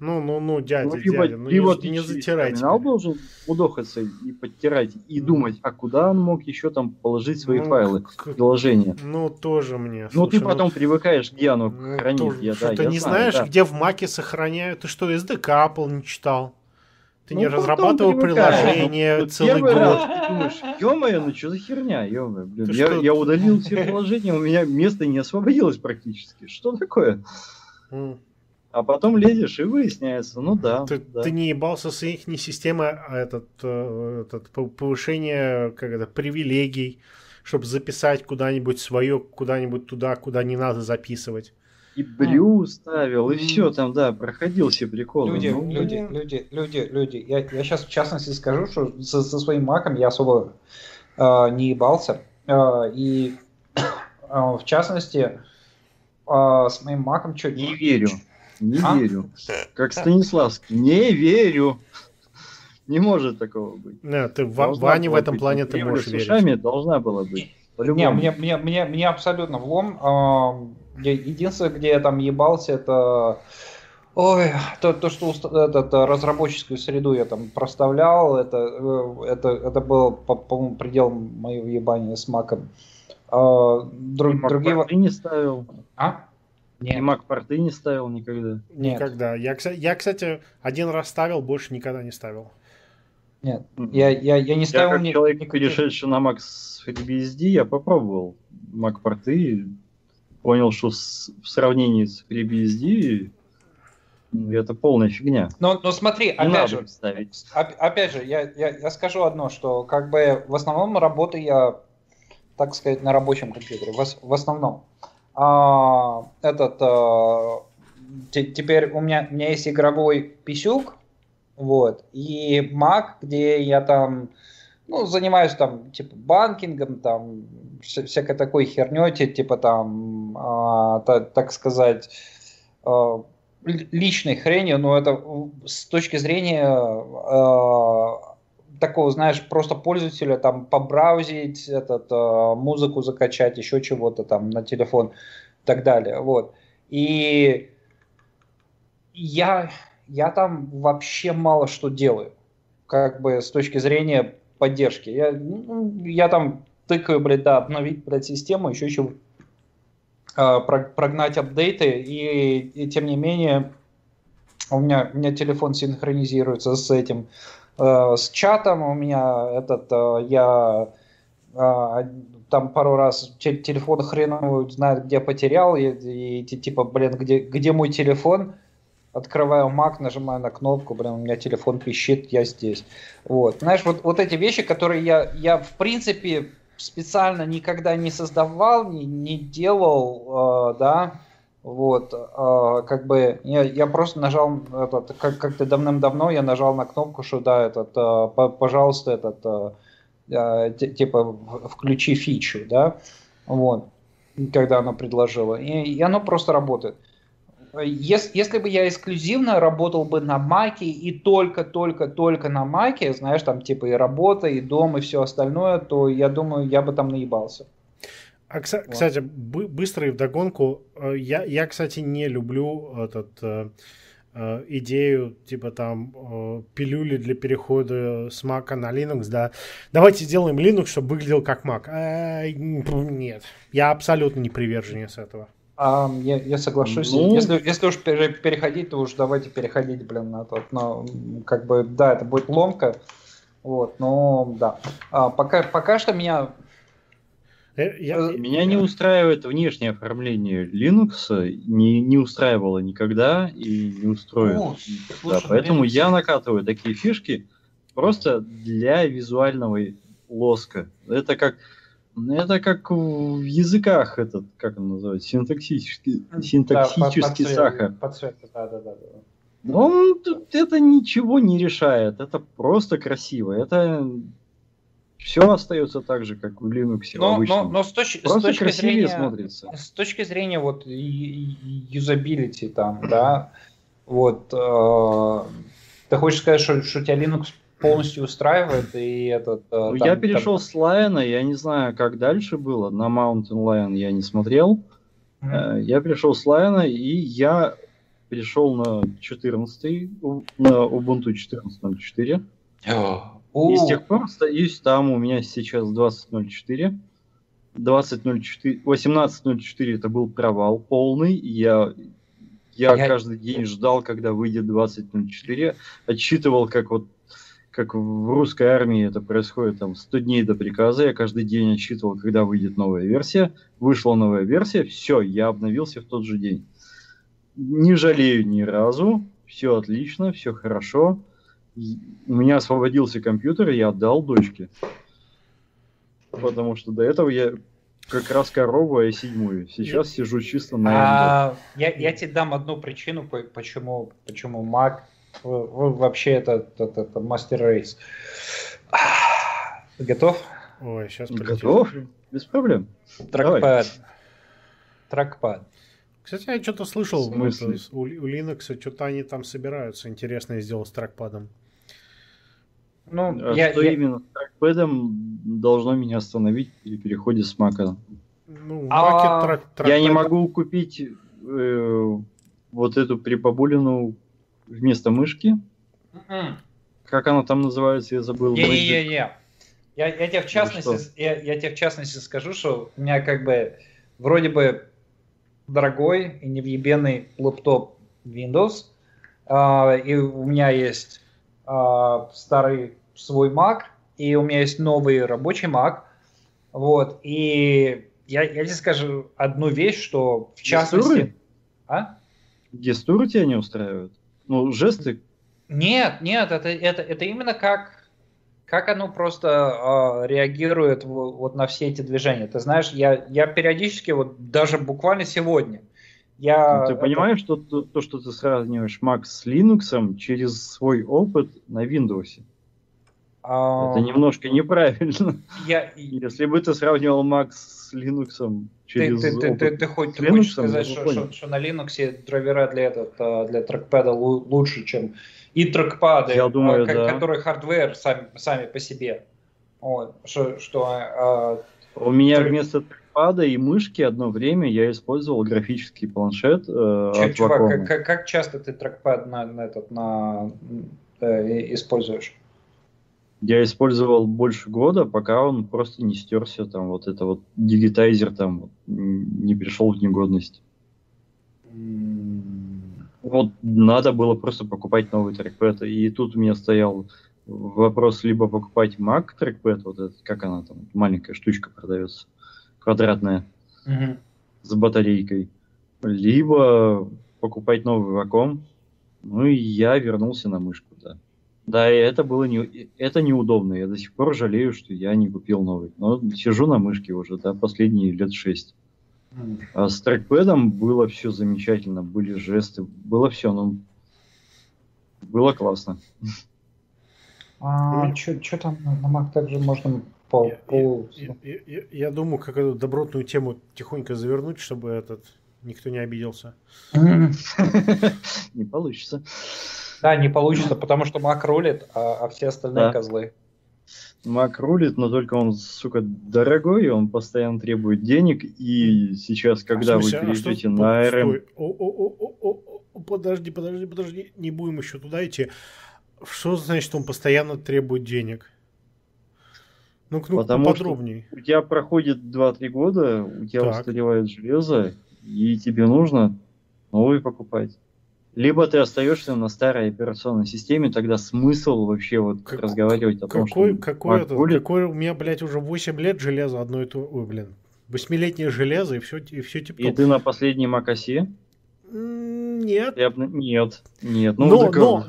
Ну, дядя, не затирайте. Терминал должен удохаться и подтирать, и думать, а куда он мог еще там положить свои файлы, приложения. Ну, тоже мне. Ну, слушай, ты потом привыкаешь, где оно хранит. Ты не знаешь, где в Маке сохраняют? Ты что, SDK Apple не читал? Ты не разрабатывал приложение целый год. Ё-моё, ну что за херня, блин. Я удалил все приложения, у меня место не освободилось практически. Что такое? А потом лезешь и выясняется, ты не ебался с их системой, а этот повышение привилегий, чтобы записать куда-нибудь свое, куда-нибудь туда, куда не надо записывать. И брю ставил, и все там, да, проходил все приколы. Люди. Я сейчас в частности скажу, что со своим маком я особо не ебался. И в частности с моим маком что-то... Не верю. Как Станиславский. Не верю. Не может такого быть. Ты Ване в этом плане ты можешь верить. Ушами должна была быть. Не, мне абсолютно влом. Единственное, где я там ебался, это... Ой, то что разработческую среду я там проставлял, это был, по-моему, предел моего ебания с маком. Другие... Ты не ставил. А? Нет. И Mac-порты не ставил никогда? Нет. Никогда. Я, кстати, один раз ставил, больше никогда не ставил. Нет, я не ставил... Я как человек, перешедший на Mac с FreeBSD, я попробовал Mac-порты и понял, что в сравнении с FreeBSD это полная фигня. Но смотри, опять же, я скажу одно, что как бы в основном работы я так сказать, на рабочем компьютере в основном. Теперь у меня есть игровой писюк, вот, и Mac, где я там, ну, занимаюсь там, типа, банкингом, там, всякой такой хернёте, типа, там, так сказать, личной хренью, но это с точки зрения такого, знаешь, просто пользователя, там, побраузить, музыку закачать, еще чего-то там на телефон и так далее, вот. И я там вообще мало что делаю, как бы с точки зрения поддержки. Я там тыкаю, блядь, да, обновить, блядь, систему, еще прогнать апдейты, и тем не менее у меня телефон синхронизируется с этим, с чатом, у меня там пару раз телефон хреново знает, где потерял, и типа, блин, где мой телефон? Открываю Mac, нажимаю на кнопку, блин, у меня телефон пищит, я здесь. Вот. Знаешь, вот эти вещи, которые я в принципе специально никогда не создавал, не делал, да, вот, как бы, я просто нажал, как-то давным-давно я нажал на кнопку, что да, пожалуйста, типа, включи фичу, да, вот, когда она предложила, и оно просто работает. Если бы я эксклюзивно работал бы на Маке и только на Маке, знаешь, там, типа, и работа, и дом, и все остальное, то, я думаю, я бы там наебался. А, кстати, вот. Быстро и вдогонку, я, кстати, не люблю идею, типа, там, пилюли для перехода с Mac на Linux, да. Давайте сделаем Linux, чтобы выглядел как Mac. Нет, я абсолютно не приверженец этого. Я соглашусь. Ну... Если уж переходить, то уж давайте переходить, блин, на тот. Но, как бы, да, это будет ломка. Вот, но да. Пока что меня... Меня не устраивает внешнее оформление Linux, не устраивало никогда и не устроит. О, слушай, да, поэтому я накатываю такие фишки просто для визуального лоска. Это как в языках этот, как он называется, синтаксический сахар. По цвету, да. Но это ничего не решает, это просто красиво, это... Все остается так же, как в Linux обычно. Но с точки зрения вот юзабилити там, да, вот ты хочешь сказать, что тебя Linux полностью устраивает и я перешел с Lion, я не знаю, как дальше было. На Mountain Lion я не смотрел. Я перешел с Lion и я перешел на 14, на Ubuntu 14.04. И с тех пор остаюсь там, у меня сейчас 20.04. 18.04 это был провал полный. Я каждый день ждал, когда выйдет 20.04. Отсчитывал, как в русской армии это происходит, там 100 дней до приказа. Я каждый день отсчитывал, когда выйдет новая версия. Вышла новая версия, все, я обновился в тот же день. Не жалею ни разу, все отлично, все хорошо. У меня освободился компьютер, и я отдал дочке. Потому что до этого я как раз корову i7. Сейчас сижу чисто на AMD. Я тебе дам одну причину, почему Mac вообще это мастер-рейс. Готов? Ой, сейчас прилетит. Готов? Без проблем. Тракпад. Кстати, я что-то слышал у Linux, что-то они там собираются интересное сделать с трекпадом. Что именно с трекпадом должно меня остановить при переходе с Mac? Я не могу купить вот эту припобулину вместо мышки. Как она там называется, я забыл. Я тебе в частности скажу, что у меня как бы вроде бы дорогой и невъебенный лэптоп Windows, и у меня есть старый свой Mac, и у меня есть новый рабочий Mac, вот, и я тебе скажу одну вещь, что в частности... Гестуры тебя не устраивают? Жесты? Нет, это именно как Как оно просто реагирует вот на все эти движения? Ты знаешь, я периодически, вот даже буквально сегодня, я... Ты понимаешь, что то, что ты сравниваешь Mac с Linux, через свой опыт на Windows? Это немножко неправильно. Если бы ты сравнивал Mac с Linux через опыт... Ты хочешь сказать, что на Linux драйвера для трекпада лучше, чем... И трекпады, которые хардвер сами по себе. Вот, у меня вместо трекпада и мышки одно время я использовал графический планшет. Чувак, как часто ты трекпад используешь? Я использовал больше года, пока он просто не стерся, там вот это вот дигитайзер там не пришел в негодность. Вот надо было просто покупать новый трекпэд. И тут у меня стоял вопрос либо покупать Mac трекпэд, вот этот, как она там, маленькая штучка продается, квадратная, с батарейкой, либо покупать новый Wacom. Ну и я вернулся на мышку, да. Да, и это было это неудобно. Я до сих пор жалею, что я не купил новый. Но сижу на мышке уже, да, последние лет 6. А с трекпэдом было все замечательно, были жесты, было все, ну, было классно. Что там на Mac также можно Я думаю, как эту добротную тему тихонько завернуть, чтобы никто не обиделся. Не получится. Да, не получится, потому что Mac рулит, а все остальные козлы. Mac рулит, но только он, сука, дорогой, он постоянно требует денег, и сейчас, когда вы перейдете на ARM... Подожди, не будем еще туда идти. Что значит, он постоянно требует денег? Ну-ка, подробнее. У тебя проходит 2-3 года, у тебя устаревает железо, и тебе нужно новый покупать. Либо ты остаешься на старой операционной системе, тогда смысл вообще разговаривать о том, что... Какое у меня, блядь, уже 8 лет железо одно и то... Ой, блин. 8-летнее железо, и все тип-топ. И ты на последней macOS? Нет. Нет. Ну, о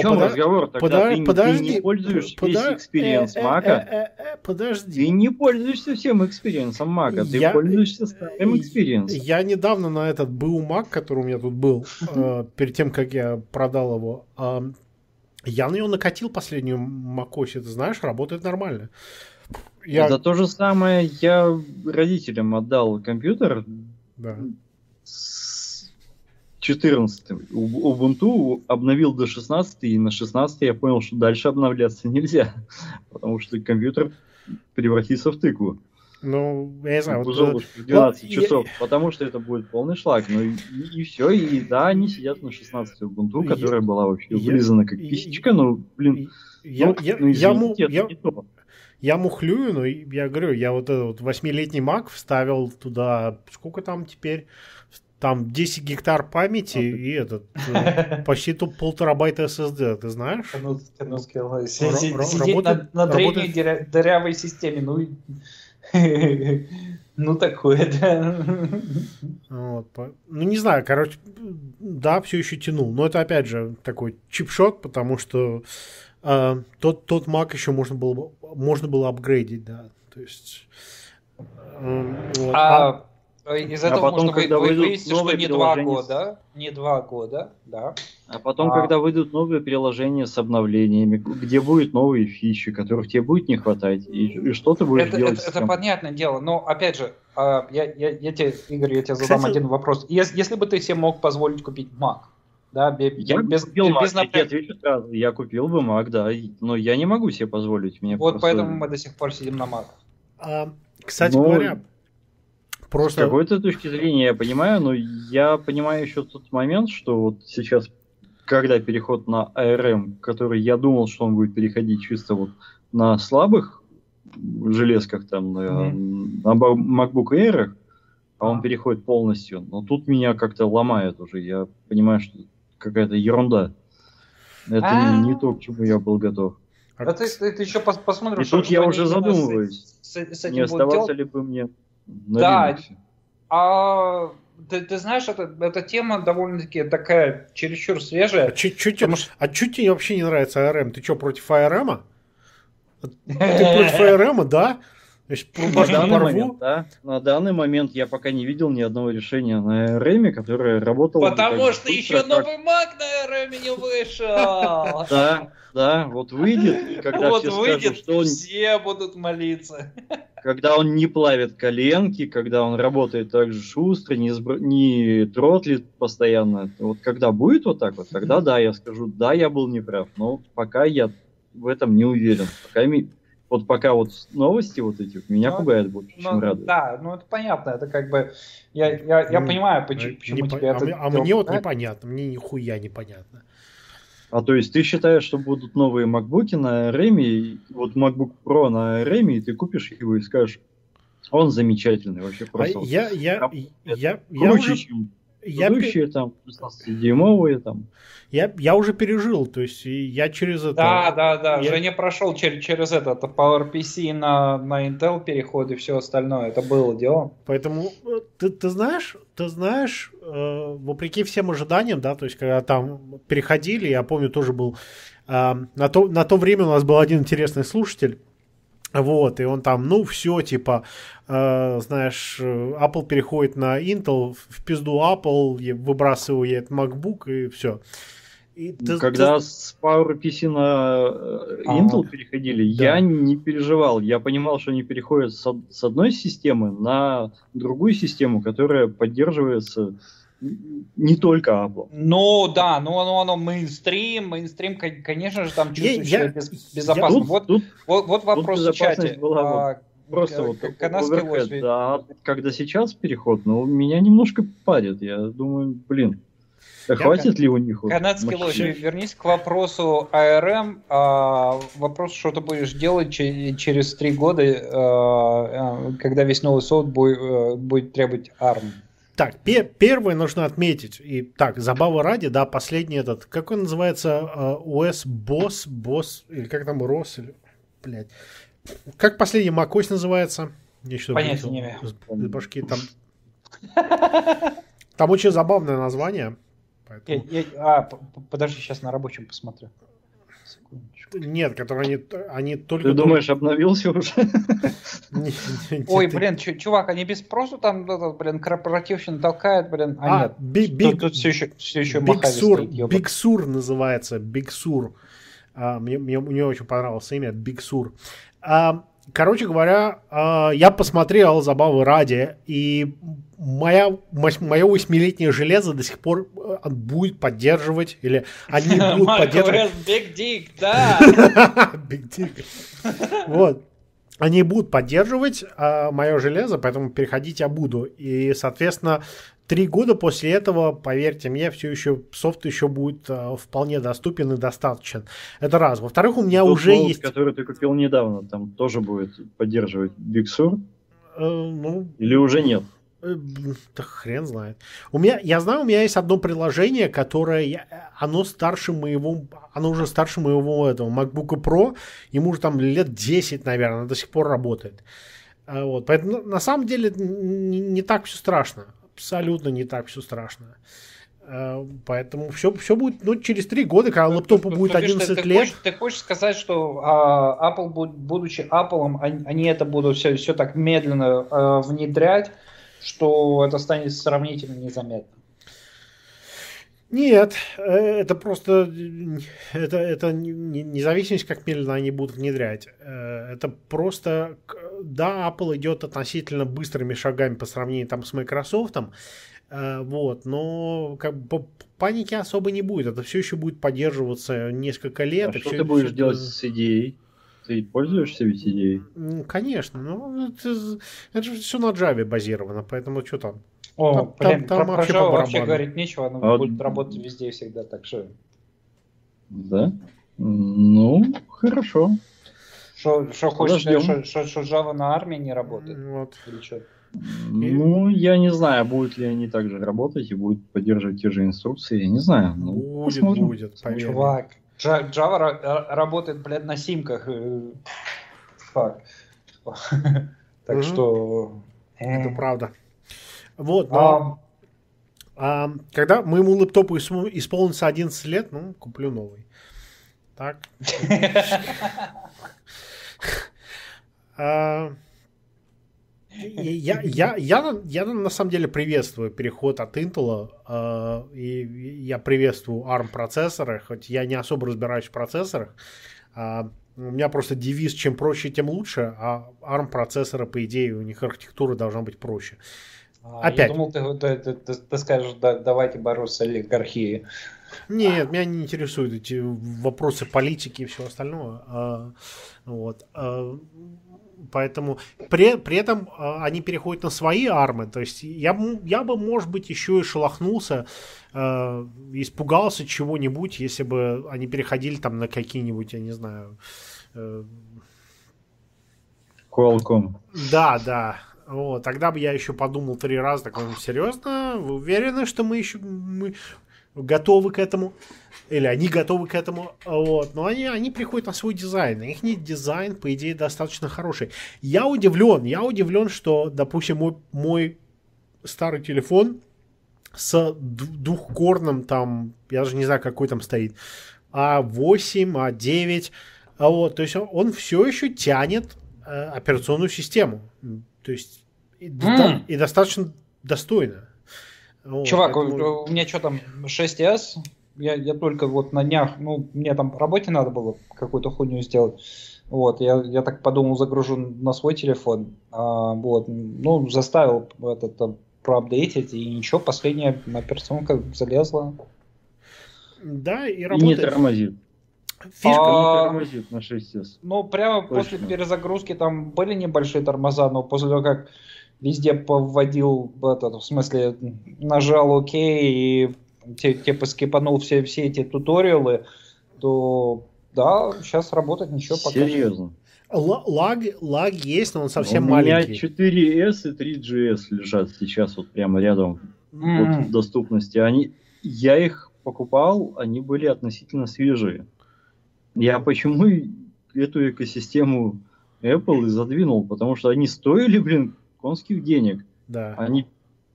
чем разговор тогда? Ты не пользуешь весь экспириенс Мака. Подожди. Ты не пользуешься всем экспириенсом Мака. Ты пользуешься старым экспириенсом. Я недавно на этот был Мак, который у меня тут был, перед тем, как я продал его, я на него накатил последнюю macOS. Ты знаешь, работает нормально. Это то же самое. Я родителям отдал компьютер. Да. 14 Ubuntu обновил до 16, и на 16 я понял, что дальше обновляться нельзя, потому что компьютер превратится в тыкву. Ну, я не знаю, вот 12 часов, потому что это будет полный шлак. Ну и все, и да, они сидят на 16 Ubuntu, которая была вообще вылизана как писечка, но, блин, это не то. Я мухлюю, но я говорю, я вот этот вот 8-летний Mac вставил туда, сколько там теперь... Там 10 гектар памяти и почти 1,5 терабайта SSD, ты знаешь? Канадский лось. Сидеть на древней дырявой системе, ну такое, да. Ну не знаю, короче, да, все еще тянул, но это опять же такой чипшот, потому что тот Mac еще можно было апгрейдить, да, то есть... Из этого потом, когда выйдут новые приложения, не два года, да. А потом, когда выйдут новые приложения с обновлениями, где будут новые фичи, которых тебе будет не хватать, и что ты будешь делать? Это понятное дело, но опять же, я тебе, Игорь, задам один вопрос. Если бы ты себе мог позволить купить Mac, да, я купил бы Mac, да, но я не могу себе позволить. Поэтому мы до сих пор сидим на Mac. Кстати говоря. С какой-то точки зрения я понимаю, но я понимаю еще тот момент, что вот сейчас, когда переход на ARM, который я думал, что он будет переходить чисто вот на слабых железках, там, на MacBook Air, а он переходит полностью, но тут меня как-то ломает уже, я понимаю, что какая-то ерунда. Это не то, к чему я был готов. А ты еще посмотришь, что... И тут я уже задумываюсь, не оставаться ли бы мне... Да, ты знаешь, эта тема довольно-таки такая чересчур свежая. А чуть тебе вообще не нравится ARM? Ты что, против ARM? Ты против ARM, да? На данный момент я пока не видел ни одного решения на ARM, которое работало... Потому что еще новый Mac на ARM не вышел! Да, да, вот выйдет, когда все скажут, что он... все будут молиться. Когда он не плавит коленки, когда он работает так же шустро, не тротлит постоянно. Вот когда будет вот так вот, тогда да, я скажу, да, я был неправ, но пока я в этом не уверен. Вот пока вот новости вот эти меня пугают больше, чем радует. Да, ну это понятно, это как бы... Я понимаю, почему тебе это... А мне вот непонятно, мне нихуя непонятно. А то есть ты считаешь, что будут новые макбуки на ARM, вот MacBook Pro на ARM, и ты купишь его и скажешь, он замечательный вообще просто. Предыдущие там 16-дюймовые там. Я уже пережил, то есть я через это... Да. Женя прошел через это. Это PowerPC на Intel переход и все остальное. Это было дело. Поэтому ты знаешь, вопреки всем ожиданиям, да, то есть когда там переходили, я помню, тоже был... На то время у нас был один интересный слушатель. Вот, и он там, ну, все, типа, знаешь, Apple переходит на Intel, в пизду Apple, выбрасывает MacBook и все. И когда с PowerPC на Intel переходили, да. Я не переживал. Я понимал, что они переходят с одной системы на другую систему, которая поддерживается... Не только Apple. Ну да, оно мейнстрим, конечно же, там чувствуется безопасно. Вот вопрос в чате. Просто вот канадский лось. Да, когда сейчас переход, меня немножко парит. Я думаю, блин, хватит ли у них? Канадский лось, вернись к вопросу ARM. Вопрос, что ты будешь делать через 3 года, когда весь новый софт будет требовать ARM. Так, первое нужно отметить, и так, забавы ради, да, последний этот, как он называется, OS Boss, или как там, Рос, или, блядь, как последний macOS называется? Понятия не имею. Из башки там. Там очень забавное название. Поэтому... Подожди, сейчас на рабочем посмотрю. Нет, которые они только... Ты думаешь, обновился уже? Ой, блин, чувак, они без спросу там, блин, корпоративщина толкает, блин, а нет. Тут все еще махали. Big Sur называется, Big Sur. Мне очень понравилось имя, Big Sur. Короче говоря, я посмотрел забавы ради, и мое 8-летнее железо до сих пор будет поддерживать, или они будут поддерживать... Big Dick, да! Big Dick. Вот. Они будут поддерживать мое железо, поэтому переходить я буду. И, соответственно, 3 года после этого, поверьте мне, все еще софт еще будет вполне доступен и достаточен. Это раз. Во-вторых, у меня уже есть... который ты купил недавно, там тоже будет поддерживать Big Sur? Или уже нет? Да хрен знает. Я знаю, у меня есть одно приложение, которое, оно уже старше моего этого MacBook Pro, ему уже там лет 10, наверное, оно до сих пор работает. Вот. Поэтому на самом деле не так все страшно. Абсолютно не так все страшно. Поэтому все будет через 3 года, когда лэптопу будет 11 лет. Ты хочешь сказать, что Apple, будучи Apple'ом, они это будут все так медленно внедрять, что это станет сравнительно незаметно? Нет, это просто это независимость, как медленно они будут внедрять. Это просто, да, Apple идет относительно быстрыми шагами по сравнению там с Microsoft, вот, но как бы паники особо не будет. Это все еще будет поддерживаться несколько лет. А что ты будешь делать с идеей? Ты пользуешься ведь идеей? Конечно, но это же все на Java базировано, поэтому что там? Там про Java вообще говорить нечего, оно будет работать везде и всегда, так что... Да? Ну, хорошо. Что хочешь сказать, что Java на ARM не работает? Вот. Или что? Ну, я не знаю, будут ли они также работать и будут поддерживать те же инструкции, я не знаю. Ну, будет, поверь. Чувак, Java работает, блядь, на симках. Фак. Так что... Это правда. Вот, но когда моему лэптопу исполнится 11 лет, куплю новый. Так. Я на самом деле приветствую переход от Intel, и я приветствую ARM процессоры, хоть я не особо разбираюсь в процессорах. У меня просто девиз: чем проще, тем лучше, а ARM процессоры, по идее, у них архитектура должна быть проще. Опять. Я думал, ты скажешь, да, давайте бороться с олигархией. Нет, меня не интересуют эти вопросы политики и все остальное. Поэтому при этом они переходят на свои армы. То есть я бы, может быть, еще и шелохнулся, испугался чего-нибудь, если бы они переходили там на какие-нибудь, я не знаю... Qualcomm. Да. Вот, тогда бы я еще подумал 3 раза, так, серьезно? Вы уверены, что мы готовы к этому? Или они готовы к этому? Вот. Но они приходят на свой дизайн. Их дизайн, по идее, достаточно хороший. Я удивлен, что, допустим, мой старый телефон с двухкорным, там, я даже не знаю, какой там стоит, A8, A9, вот, то есть он все еще тянет операционную систему. То есть и достаточно достойно. Чувак, поэтому... у меня что там, 6S? Я только вот на днях, мне там по работе надо было какую-то хуйню сделать. Вот, я так подумал, загружу на свой телефон. Заставил это проапдейтить, и ничего, последняя операционка залезла. Да, и работает. И не тормозит. Фишка не тормозит на 6S. Прямо точно. После перезагрузки там были небольшие тормоза, но после того, как везде повводил, нажал ОК и типа скипанул все эти туториалы, то да, сейчас работать ничего пока. Серьезно. Лаг есть, но он совсем маленький. У меня 4S и 3GS лежат сейчас вот прямо рядом в доступности. Я их покупал, они были относительно свежие. Я почему эту экосистему Apple и задвинул? Потому что они стоили, конских денег. Да. Они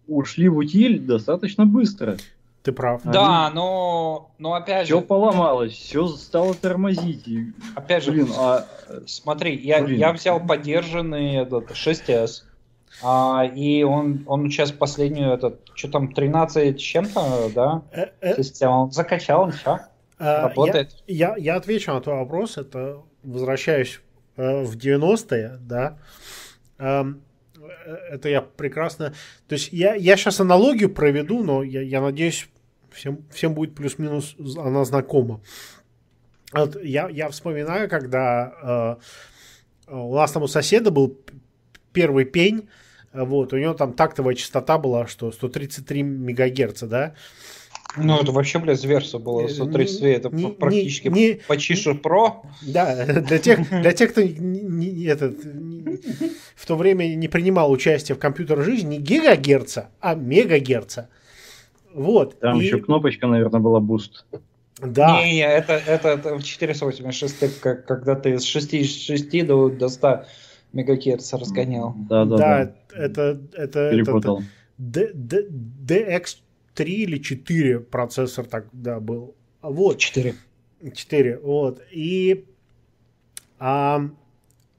ушли в утиль достаточно быстро. Ты прав. Да, но опять же... Все поломалось, все стало тормозить. Опять же, смотри, я взял подержанный 6S, и он сейчас последнюю, что там, 13 с чем-то, да? Система. Он закачал, все. Работает. Я отвечу на твой вопрос. Это возвращаюсь в 90-е, да. Это я прекрасно... То есть я сейчас аналогию проведу, но я надеюсь, всем будет плюс-минус она знакома. Вот я вспоминаю, когда у нас там у соседа был первый пень, вот, у него там тактовая частота была, что 133 мегагерца, да. Это вообще, блядь, зверство было, 133, это практически почти шипро. Да, для тех, кто в то время не принимал участие в компьютерной жизни, не гигагерца, а мегагерца. Вот. Там еще кнопочка, наверное, была буст. Да. Не, это в 486, когда ты с 6 до 100 мегагерца разгонял. Да, это... Перепутал. DX 3 или 4 процессор тогда был. Вот. 4. Вот. И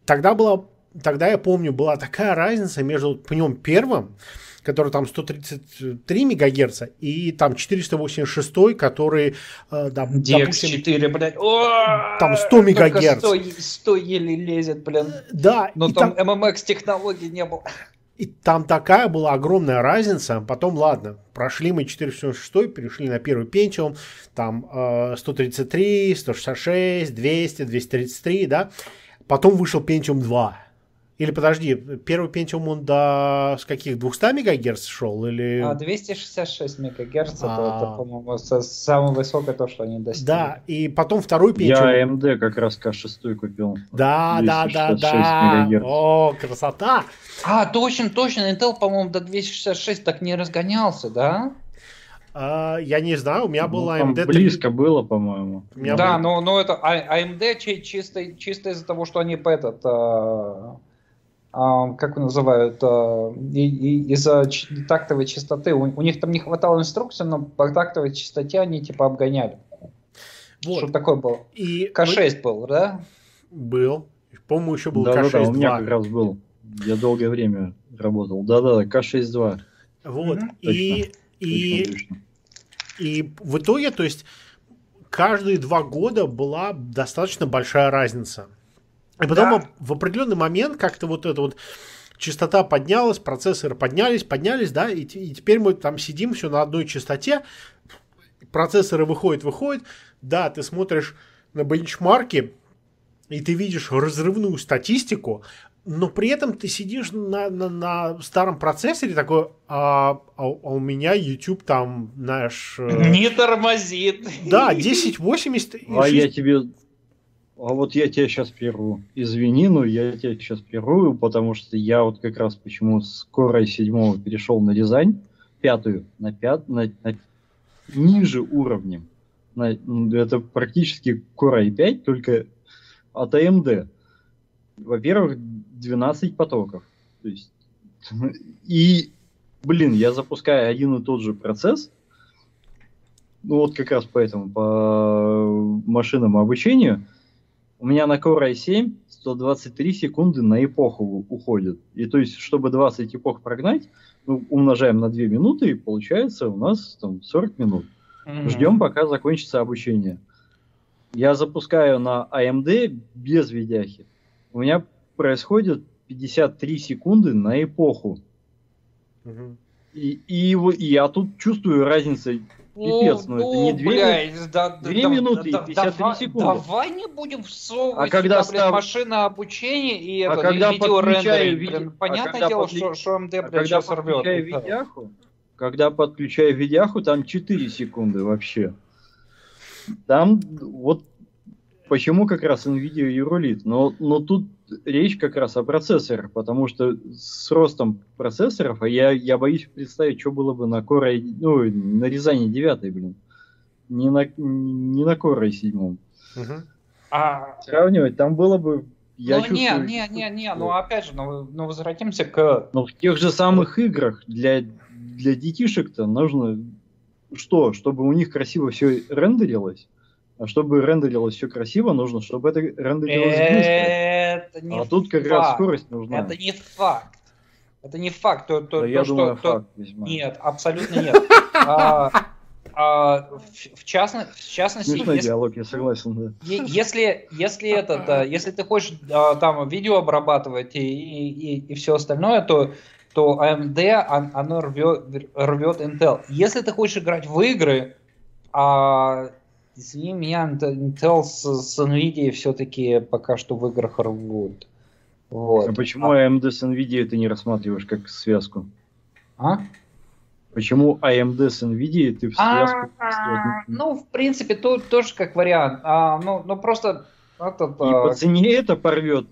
тогда я помню, была такая разница между пнем первым, который там 133 мегагерца, и там 486, который допустим, 4, блядь. Там 100 мегагерц. 100 еле лезет, блин. Да. Но там MMX технологий не было. И там такая была огромная разница. Потом, ладно, прошли мы 486, перешли на первый Pentium, там 133, 166, 200, 233, да. Потом вышел Pentium 2. Или подожди, первый Pentium он с каких, 200 мегагерц шел? Или... 266 мегагерц, это, по-моему, самое высокое то, что они достигли. Да, и потом второй Pentium. Я AMD как раз К6 купил. Да. Мегагерц. О, красота! Точно, Intel, по-моему, до 266 так не разгонялся, да? Я не знаю, у меня была AMD... близко было, по-моему. Да, но это AMD чисто из-за того, что они как называют, из-за тактовой частоты. У них там не хватало инструкций, но по тактовой частоте они типа обгоняли. Вот. Что такое было? К6 был, да? Был. По-моему, еще был K6-2. Да, у меня как раз был. Я долгое время работал. Да-да, K6-2. Вот. Угу. И в итоге, то есть, каждые 2 года была достаточно большая разница. И потом в определенный момент как-то вот это вот частота поднялась, процессоры поднялись, да, и теперь мы там сидим все на одной частоте, процессоры выходят, да, ты смотришь на бенчмарки, и ты видишь разрывную статистику, но при этом ты сидишь на старом процессоре такой, а у меня YouTube там, знаешь... Не тормозит. Да, 1080... А 6... я тебя сейчас прерву. Извини, но я тебя сейчас прерву, потому что я вот как раз почему с Core i7 перешел на дизайн, пятую, на ниже уровнем. Это практически Core i5, только от AMD. Во-первых, 12 потоков. То есть, и, блин, я запускаю один и тот же процесс. Ну вот как раз поэтому по машинному обучению у меня на Core i7 123 секунды на эпоху уходит. И то есть, чтобы 20 эпох прогнать, ну, умножаем на 2 минуты, и получается у нас там 40 минут. Mm-hmm. Ждем, пока закончится обучение. Я запускаю на AMD без видяхи. У меня происходит 53 секунды на эпоху. Угу. И я тут чувствую разницу. Пипец, но это не 2 минуты и 53 секунды. Давай не будем всовывать машина обучения и видеорендеринг. Понятное дело, что AMD сейчас рвет. Когда подключаю видяху, там 4 секунды вообще. Там вот почему как раз Nvidia и рулит. Но тут речь как раз о процессорах, потому что с ростом процессоров, я боюсь представить, что было бы на Core, ну, на Ryzen 9, блин. Не на Core i7. Угу. Сравнивать там было бы... Ну опять же, возвратимся к... Но в тех же самых играх для детишек-то нужно что? Чтобы у них красиво все рендерилось? А чтобы рендерилось все красиво, нужно, чтобы это рендерилось быстро. А тут как раз скорость нужна. Это не факт. Это не факт. Нет, абсолютно нет. В частности, смешной диалог, я согласен. Если ты хочешь там видео обрабатывать и все остальное, то AMD оно рвет Intel. Если ты хочешь играть в игры, извини меня, Intel с Nvidia все-таки пока что в играх рвут. Вот. А почему AMD с Nvidia ты не рассматриваешь как связку? Почему AMD с Nvidia ты в связку? Ну, в принципе, тоже как вариант. Просто... по цене это порвет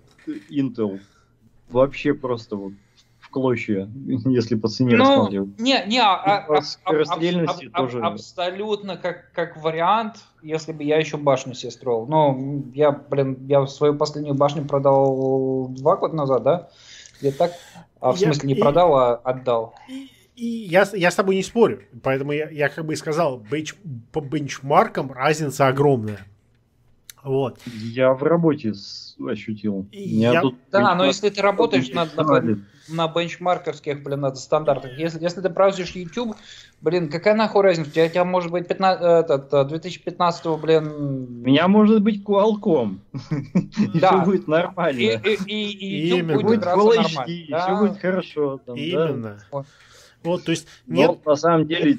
Intel. Вообще просто вот в клочья, если по цене рассматривать. Абсолютно как вариант, если бы я еще башню себе строил. Но я свою последнюю башню продал 2 года назад, да? Я так, в смысле не продал, а отдал. И я с тобой не спорю, поэтому я как бы и сказал, по бенчмаркам разница огромная. Вот. Я в работе ощутил. Но если ты работаешь на бенчмаркерских, стандартах, если ты браузишь YouTube, какая нахуй разница? У тебя может быть 2015-го, У меня может быть Qualcomm. Да. Все будет нормально. И YouTube будет нормально. Все будет хорошо. Именно. Вот, то есть нет. На самом деле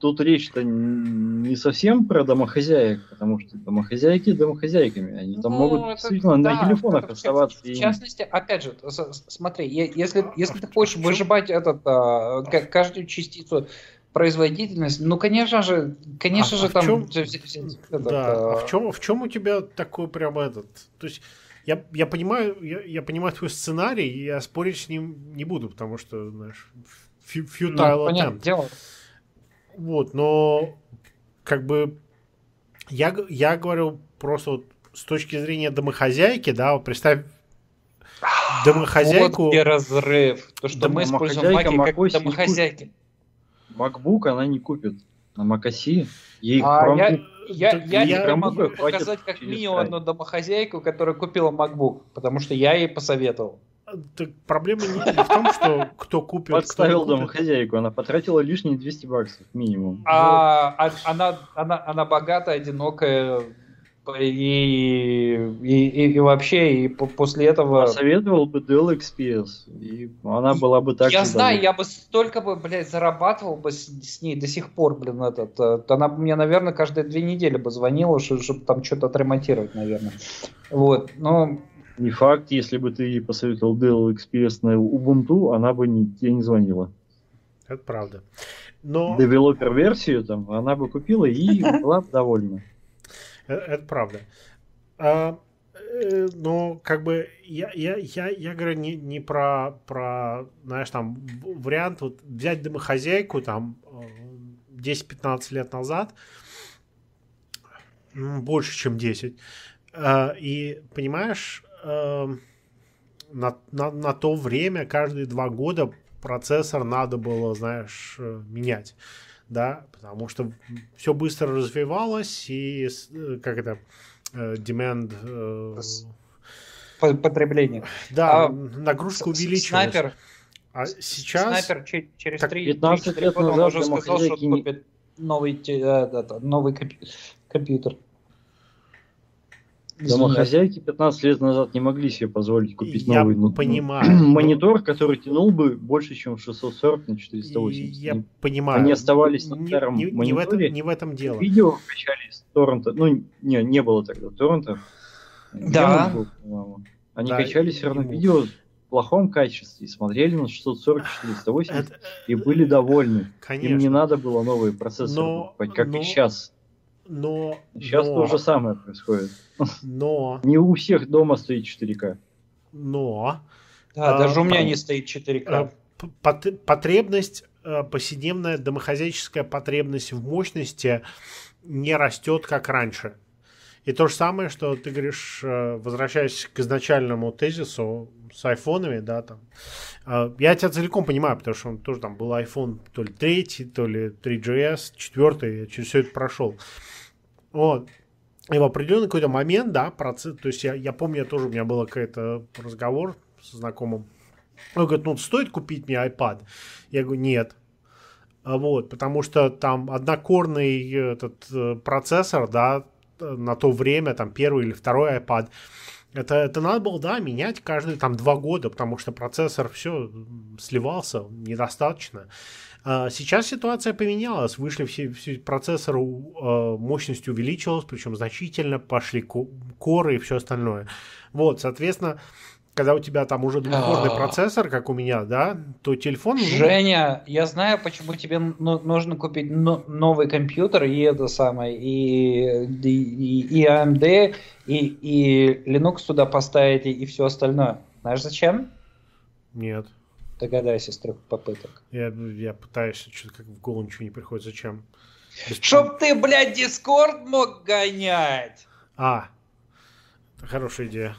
тут речь-то не совсем про домохозяек, потому что домохозяйки домохозяйками. Они там могут действительно на телефонах оставаться. В частности, опять же, смотри, если ты хочешь выжимать каждую частицу производительность, конечно же там... В чем у тебя такой прям этот... То есть я понимаю твой сценарий, и я спорить с ним не буду, потому что, знаешь, futile attempt. Вот, но как бы я говорю просто вот с точки зрения домохозяйки, да, вот представь домохозяйку. Вот и разрыв. То, что мы используем маки как домохозяйки. MacBook она не купит на macOS. Ей Я могу показать как минимум одну домохозяйку, которая купила MacBook, потому что я ей посоветовал. Так проблема не в том, что кто купит... Подставил домохозяйку, она потратила лишние $200 минимум. Она богатая, одинокая и вообще, и после этого... Посоветовал бы Dell XPS, и она была бы так же... Я знаю, я бы столько бы, блядь, зарабатывал бы с ней до сих пор, блин, этот... Она мне, наверное, каждые 2 недели бы звонила, чтобы там что-то отремонтировать, наверное. Вот, но... Не факт, если бы ты посоветовал Dell XPS на Ubuntu, она бы тебе не звонила. Это правда. Но... Девелопер-версию там она бы купила и была бы довольна. Это правда. Но как бы я говорю не про, знаешь, там вариант вот взять домохозяйку там 10-15 лет назад, больше чем 10, и понимаешь, на то время каждые 2 года процессор надо было, знаешь, менять, да, потому что все быстро развивалось, и как это, demand, потребление, да, нагрузка увеличилась. А сейчас снайпер через 3-4 года он уже сказал, что купит новый компьютер. Домохозяйки 15 лет назад не могли себе позволить купить новый монитор, который тянул бы больше, чем 640 на 480. Я понимаю. Они оставались на старом мониторе. Не в этом дело. Видео качали с торрента. Ну, не было тогда торрента. Да. Они качали все равно видео в плохом качестве. Смотрели на 640, 480 и были довольны. Им не надо было новые процессоры покупать, как и сейчас. Сейчас то же самое происходит. Не у всех дома стоит 4К. Да, даже у меня не стоит 4К. Потребность, повседневная домохозяйческая потребность в мощности не растет, как раньше. И то же самое, что ты говоришь, возвращаясь к изначальному тезису с айфонами, да, там. Я тебя целиком понимаю, потому что он тоже там был iPhone то ли 3, то ли 3GS, 4, я через все это прошел. Вот. И в определенный какой-то момент, да, процесс, то есть я помню, у меня был какой-то разговор со знакомым. Он говорит, стоит купить мне iPad? Я говорю, нет. Вот, потому что там однокорный этот процессор, да, на то время, там, 1-й или 2-й iPad. Это надо было, да, менять каждые, там, 2 года, потому что процессор все сливался, недостаточно. Сейчас ситуация поменялась, вышли все процессоры, мощность увеличилась, причем значительно, пошли коры и все остальное. Вот, соответственно, когда у тебя там уже двухкорный процессор, как у меня, да, то телефон... Женя, я знаю, почему тебе нужно купить новый компьютер, и это самое, и AMD, и Linux туда поставить, и все остальное. Знаешь, зачем? Нет. Догадайся с 3 попыток. Я пытаюсь, что-то как в голову ничего не приходит. Зачем? Чтоб ты, блядь, Discord мог гонять! Хорошая идея.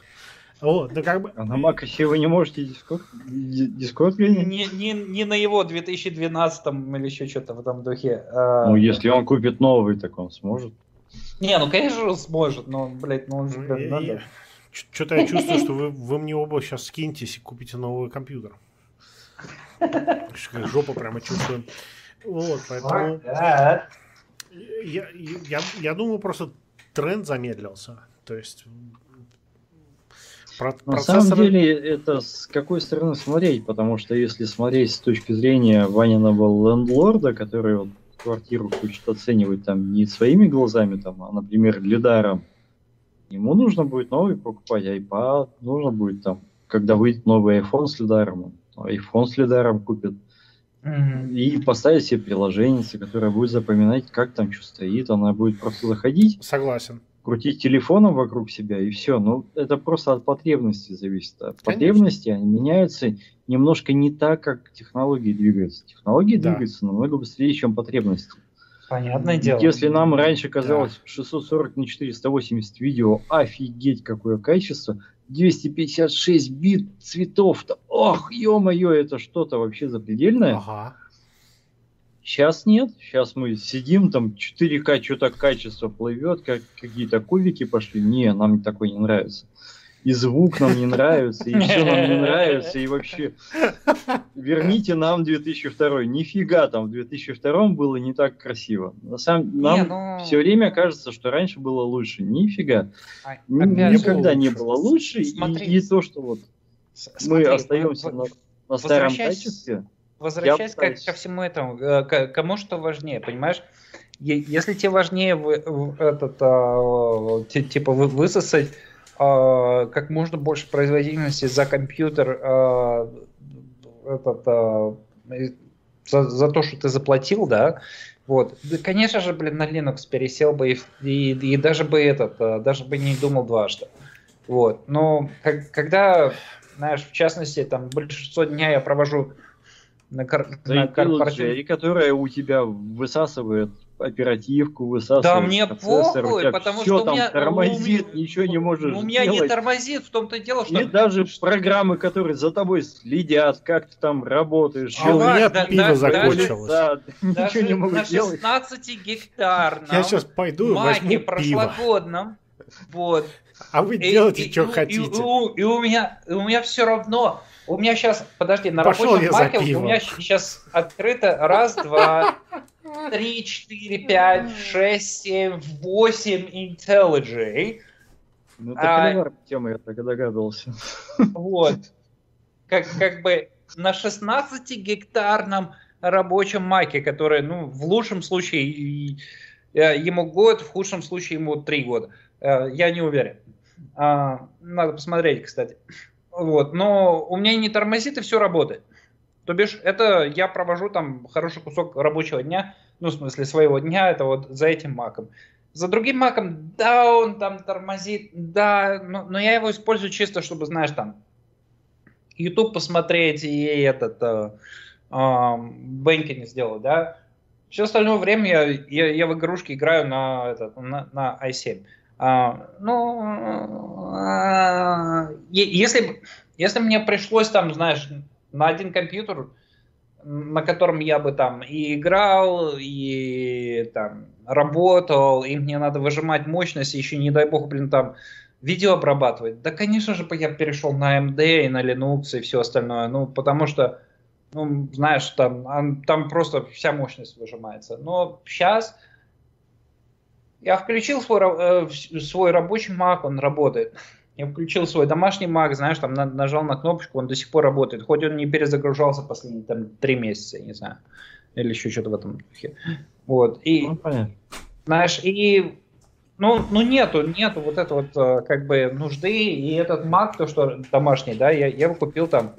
Ну, как бы... А на macOS вы не можете Discord гонять? Не на его 2012 или еще что-то в этом духе. Если он купит новый, так он сможет. Конечно, он сможет, но, блядь, он же прям надо. Что-то я чувствую, что вы мне оба сейчас скинетесь и купите новый компьютер. Жопу прямо чувствуем. Вот, поэтому... Я думаю, просто тренд замедлился. То есть... На самом деле, это с какой стороны смотреть, потому что если смотреть с точки зрения Ваниного лендлорда, который вот квартиру хочет оценивать там не своими глазами, там, а, например, лидаром, ему нужно будет новый покупать iPad, нужно будет там, когда выйдет новый iPhone с лидаром, iPhone с лидаром купит, и поставить себе приложение, которое будет запоминать, как там что стоит, она будет просто заходить. Согласен. Крутить телефоном вокруг себя и все. Но это просто от потребности зависит. От потребности они меняются немножко не так, как технологии двигаются. Технологии двигаются намного быстрее, чем потребности. Понятное дело. Если нам раньше казалось 640 на 480 видео, офигеть какое качество, 256 бит цветов-то, ох, ё-моё, это что-то вообще запредельное. Сейчас нет, сейчас мы сидим, там 4К, что-то качество плывет, как какие-то кубики пошли. Не, нам такое не нравится. И звук нам не нравится, и все нам не нравится, и вообще верните нам 2002. Нифига, там в 2002 было не так красиво. Нам все время кажется, что раньше было лучше. Нифига. Никогда не было лучше. И то, что вот мы остаемся на старом качестве. Возвращаясь ко всему этому, кому что важнее, понимаешь? Если тебе важнее типа высосать как можно больше производительности за компьютер, за то, что ты заплатил, да, вот, да, конечно же, блин, на Linux пересел бы и даже бы не думал дважды, вот, но когда, знаешь, в частности, там, большинство дня я провожу на корпоративе, которая у тебя высасывает оперативку, высасывает. Да мне похуй, потому что там у меня тормозит, ничего не можешь сделать. У меня не тормозит, в том-то и дело, что... И даже программы, которые за тобой следят, как ты там работаешь. У меня пиво закончилось. Ничего не могу делать. На 16 гектарном. Я сейчас пойду и возьму пиво. Прошлогодном. Вот. А вы делайте, что хотите. И у меня все равно... У меня сейчас, подожди, на рабочем маке у меня сейчас открыто 1, 2, 3, 4, 5, 6, 7, 8 IntelliJ. Ну, это пример темы, я так и догадывался. Вот. Как бы на 16-гектарном рабочем маке, который, ну, в лучшем случае ему год, в худшем случае ему 3 года. Я не уверен. Надо посмотреть, кстати. Вот, но у меня не тормозит и все работает. То бишь, это я провожу там хороший кусок рабочего дня, ну, в смысле, своего дня, это вот за этим маком. За другим маком, да, он там тормозит, да, но я его использую чисто, чтобы, знаешь, там, YouTube посмотреть и бэнкинг сделать, да. Все остальное время я в игрушки играю на i7. Если мне пришлось там, знаешь, на один компьютер, на котором я бы там и играл, и там работал, и мне надо выжимать мощность, и еще, не дай бог, блин, там видео обрабатывать, да, конечно же, я перешел на AMD и на Linux и все остальное, ну, потому что, ну, знаешь, там просто вся мощность выжимается. Но сейчас... Я включил свой рабочий Mac, он работает. Я включил свой домашний Mac, знаешь, там нажал на кнопочку, он до сих пор работает. Хоть он не перезагружался последние там 3 месяца, не знаю. Или еще что-то в этом духе. Вот. И, знаешь, и... Ну нету вот этой вот как бы нужды. И этот Mac, то, что домашний, да, я его купил там,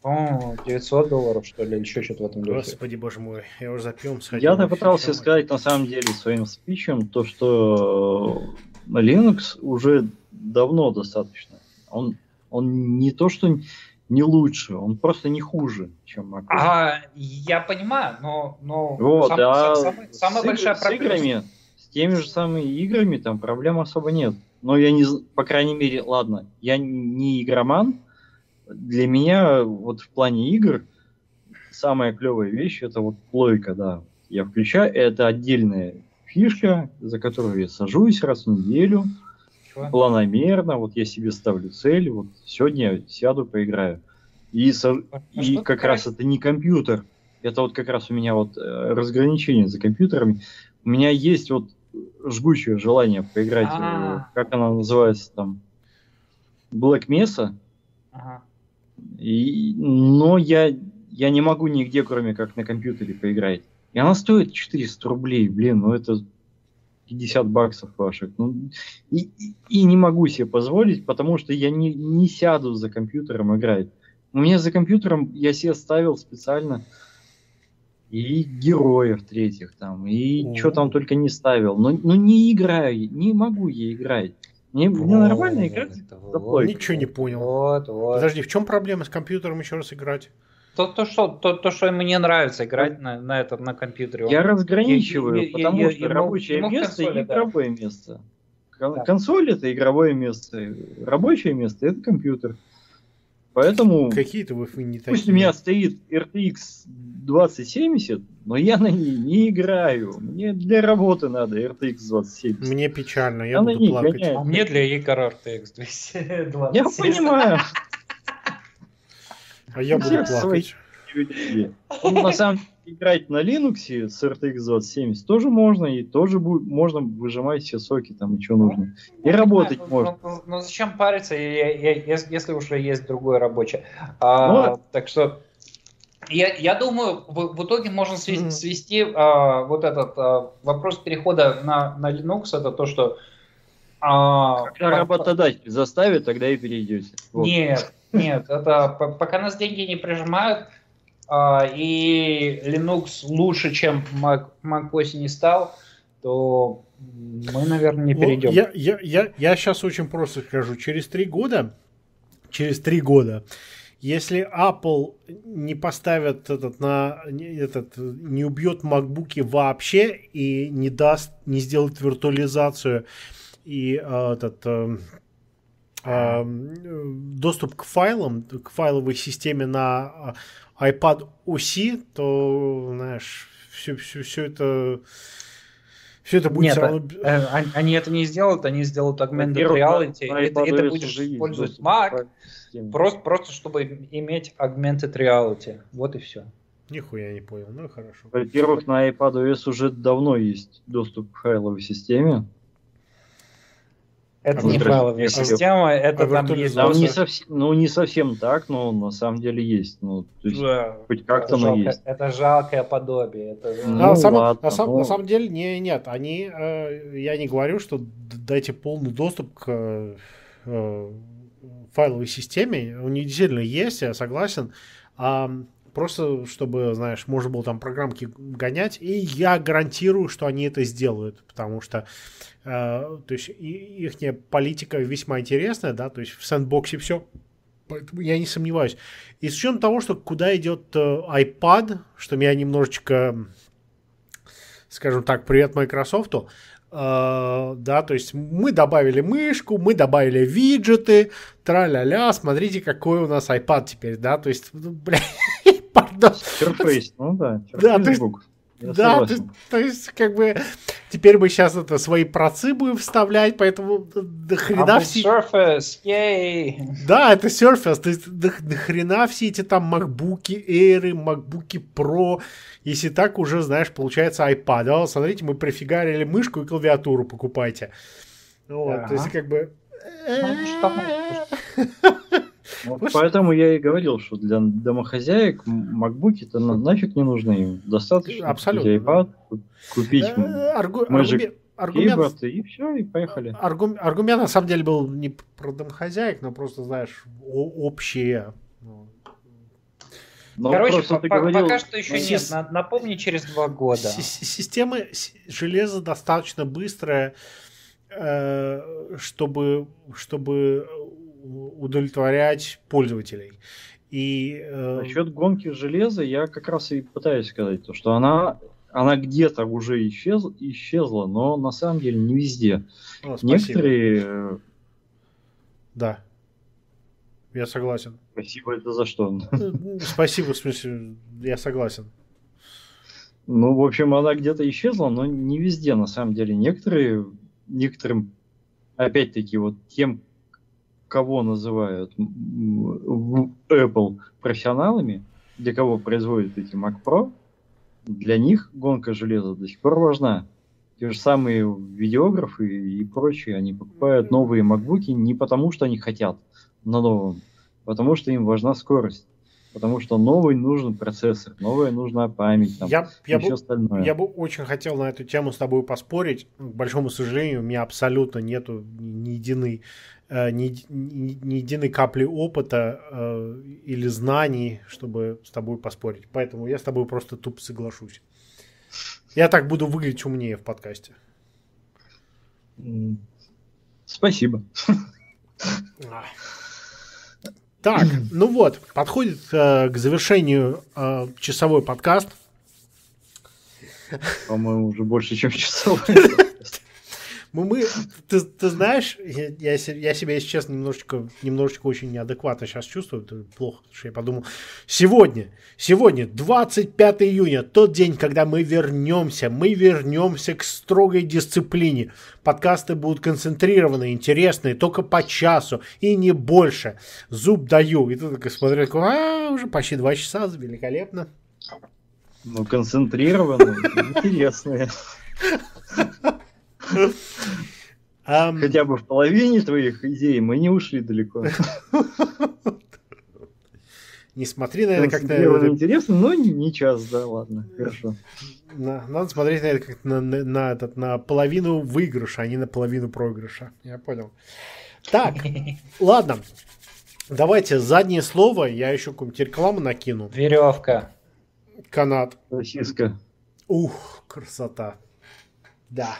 по-моему, $900, что ли, или еще что-то в этом духе. Господи, боже мой, я уже запьем. Я-то попытался сказать, на самом деле, своим спичем, то, что Linux уже давно достаточно. Он не то, что не лучше, он просто не хуже, чем Mac. Ага, я понимаю, но вот, самая большая проблема... С теми же самыми играми там проблем особо нет. Но я не... По крайней мере, ладно, я не игроман. Для меня вот в плане игр самая клевая вещь — это вот плойка, да. Я включаю, это отдельная фишка, за которую я сажусь раз в неделю, планомерно, вот я себе ставлю цель, вот сегодня сяду, поиграю. И как раз это не компьютер, это вот как раз у меня вот разграничение за компьютерами. У меня есть вот жгучее желание поиграть, как она называется там, Black Mesa. Ага. Но я не могу нигде, кроме как на компьютере, поиграть. И она стоит 400 рублей, блин, ну это 50 баксов ваших. Ну, и не могу себе позволить, потому что я не сяду за компьютером играть. У меня за компьютером я себе ставил специально и героев третьих там, и что там только не ставил. Но не играю, не могу я играть. Мне нормально играть? Ничего не понял. Подожди, в чем проблема с компьютером еще раз играть? То, что мне нравится играть на компьютере. Я разграничиваю, потому что рабочее место и игровое место. Консоль — это игровое место, рабочее место — это компьютер. Поэтому какие-то выфы не такие. Пусть у меня стоит RTX 2070, но я на ней не играю. Мне для работы надо RTX 2070. Мне печально, я буду плакать. А мне для игр RTX 2070. Я понимаю. А я буду плакать. На самом деле, играть на Linux с RTX 2070 тоже можно, и тоже можно выжимать все соки там, и что нужно. И работать можно. Ну зачем париться, если уже есть другое рабочее. Так что я думаю, в итоге можно свести вот этот вопрос перехода на Linux, это то, что... Когда работодатель заставит, тогда и перейдете. Нет, это пока нас деньги не прижимают, и Linux лучше, чем macOS не стал, то мы, наверное, не перейдем. Я сейчас очень просто скажу. Через три года, если Apple не поставит не убьет MacBook'и вообще и не сделает виртуализацию и доступ к файлам, к файловой системе на iPad OS, то, знаешь, все это будет... Нет, все равно... они это не сделают, они сделают augmented reality. Это будешь использовать Mac, просто чтобы иметь augmented reality. Вот и все. Нихуя не понял, ну хорошо. Во-первых, на iPad OS уже давно есть доступ к файловой системе. Это не файловая система, это там есть. Не совсем так, но на самом деле есть. Ну, то есть, хоть как-то оно есть. Это жалкое подобие. На самом деле нет. Я не говорю, что дайте полный доступ к файловой системе. У них действительно есть, я согласен. Просто, чтобы, знаешь, можно было там программки гонять, и я гарантирую, что они это сделают, потому что то есть ихняя политика весьма интересная, да, то есть в сэндбоксе все, поэтому я не сомневаюсь. И с учетом того, что куда идет iPad, что меня немножечко, скажем так, привет Microsoftу, да, то есть мы добавили мышку, мы добавили виджеты, тра-ля-ля, смотрите, какой у нас iPad теперь, да, то есть, блядь, пардон. Сюрприз, ну да, сюрприз-бук. Да, то есть, как бы, теперь мы сейчас свои процы будем вставлять, поэтому до хрена все... Surface, yay! Да, это Surface, то есть до хрена все эти там MacBook'и, Air'ы, MacBook'и Pro, если так уже, знаешь, получается iPad, да, смотрите, мы прифигарили мышку и клавиатуру покупайте. Вот, то есть, как бы... Вот поэтому я и говорил, что для домохозяек MacBook'и-то нафиг не нужны им. Достаточно iPad купить. Аргумент, и все, и поехали. Аргумент на самом деле был не про домохозяек, но просто, знаешь, общие. Но короче, пока что еще нет. Напомни, через 2 года. Система железа достаточно быстрая, чтобы удовлетворять пользователей. И насчет гонки железа я как раз и пытаюсь сказать, то, что она где-то уже исчезла, но на самом деле не везде. Некоторые... Да. Я согласен. Спасибо, это за что? Спасибо, в смысле, я согласен. Ну, в общем, она где-то исчезла, но не везде, на самом деле. Некоторым, опять-таки, вот тем, кого называют Apple профессионалами, для кого производят эти Mac Pro, для них гонка железа до сих пор важна. Те же самые видеографы и прочие, они покупают новые MacBook'и не потому, что они хотят на новом, потому что им важна скорость. Потому что новый нужен процессор, новая нужна память, там, все остальное. Я бы очень хотел на эту тему с тобой поспорить. К большому сожалению, у меня абсолютно нету ни единой капли опыта или знаний, чтобы с тобой поспорить. Поэтому я с тобой просто тупо соглашусь. Я так буду выглядеть умнее в подкасте. Спасибо. Так, ну вот, подходит к завершению часовой подкаст. По-моему, уже больше, чем часовой. Ты знаешь, я себя, если честно, немножечко очень неадекватно сейчас чувствую. Это плохо, потому что я подумал. Сегодня, 25 июня, тот день, когда мы вернемся к строгой дисциплине. Подкасты будут концентрированные, интересные, только по часу и не больше. Зуб даю. И ты такой смотрел, уже почти 2 часа, великолепно. Ну, концентрированные, интересные. Хотя бы в половине твоих идей мы не ушли далеко. Не смотри, наверное, как-то... Интересно, но не час, да, ладно, хорошо. Надо смотреть, наверное, как-то на половину выигрыша, а не на половину проигрыша. Я понял. Так, ладно. Давайте заднее слово, я еще какую-нибудь рекламу накину. Веревка. Канат. Российская. Ух, красота. Да.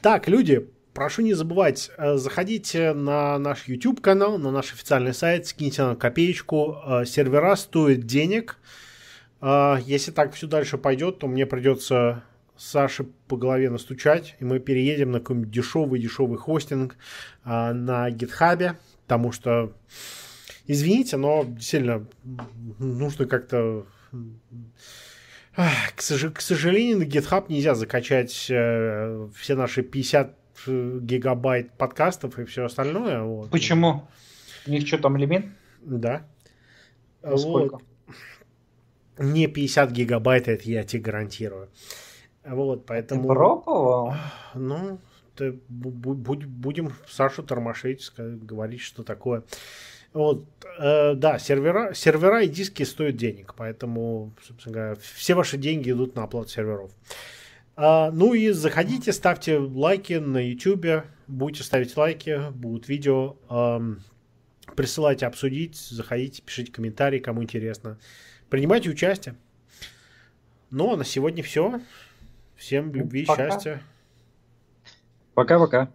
Так, люди, прошу не забывать, заходите на наш YouTube-канал, на наш официальный сайт, скиньте нам копеечку. Сервера стоят денег. Если так все дальше пойдет, то мне придется Саше по голове настучать, и мы переедем на какой-нибудь дешевый хостинг на GitHub, потому что... Извините, но действительно нужно как-то... К сожалению, на GitHub нельзя закачать все наши 50 гигабайт подкастов и все остальное. Вот. Почему? У них что, там лимит? Да. Вот. Сколько? Не 50 гигабайт, это я тебе гарантирую. Вот, поэтому... Ты пробовал? Ну, будем Сашу тормошить, говорить, что такое... Вот, да, сервера и диски стоят денег, поэтому, собственно говоря, все ваши деньги идут на оплату серверов. Ну и заходите, ставьте лайки на YouTube, будете ставить лайки, будут видео, присылайте обсудить, заходите, пишите комментарии, кому интересно. Принимайте участие. Ну, а на сегодня все. Всем любви, пока. Счастья. Пока-пока.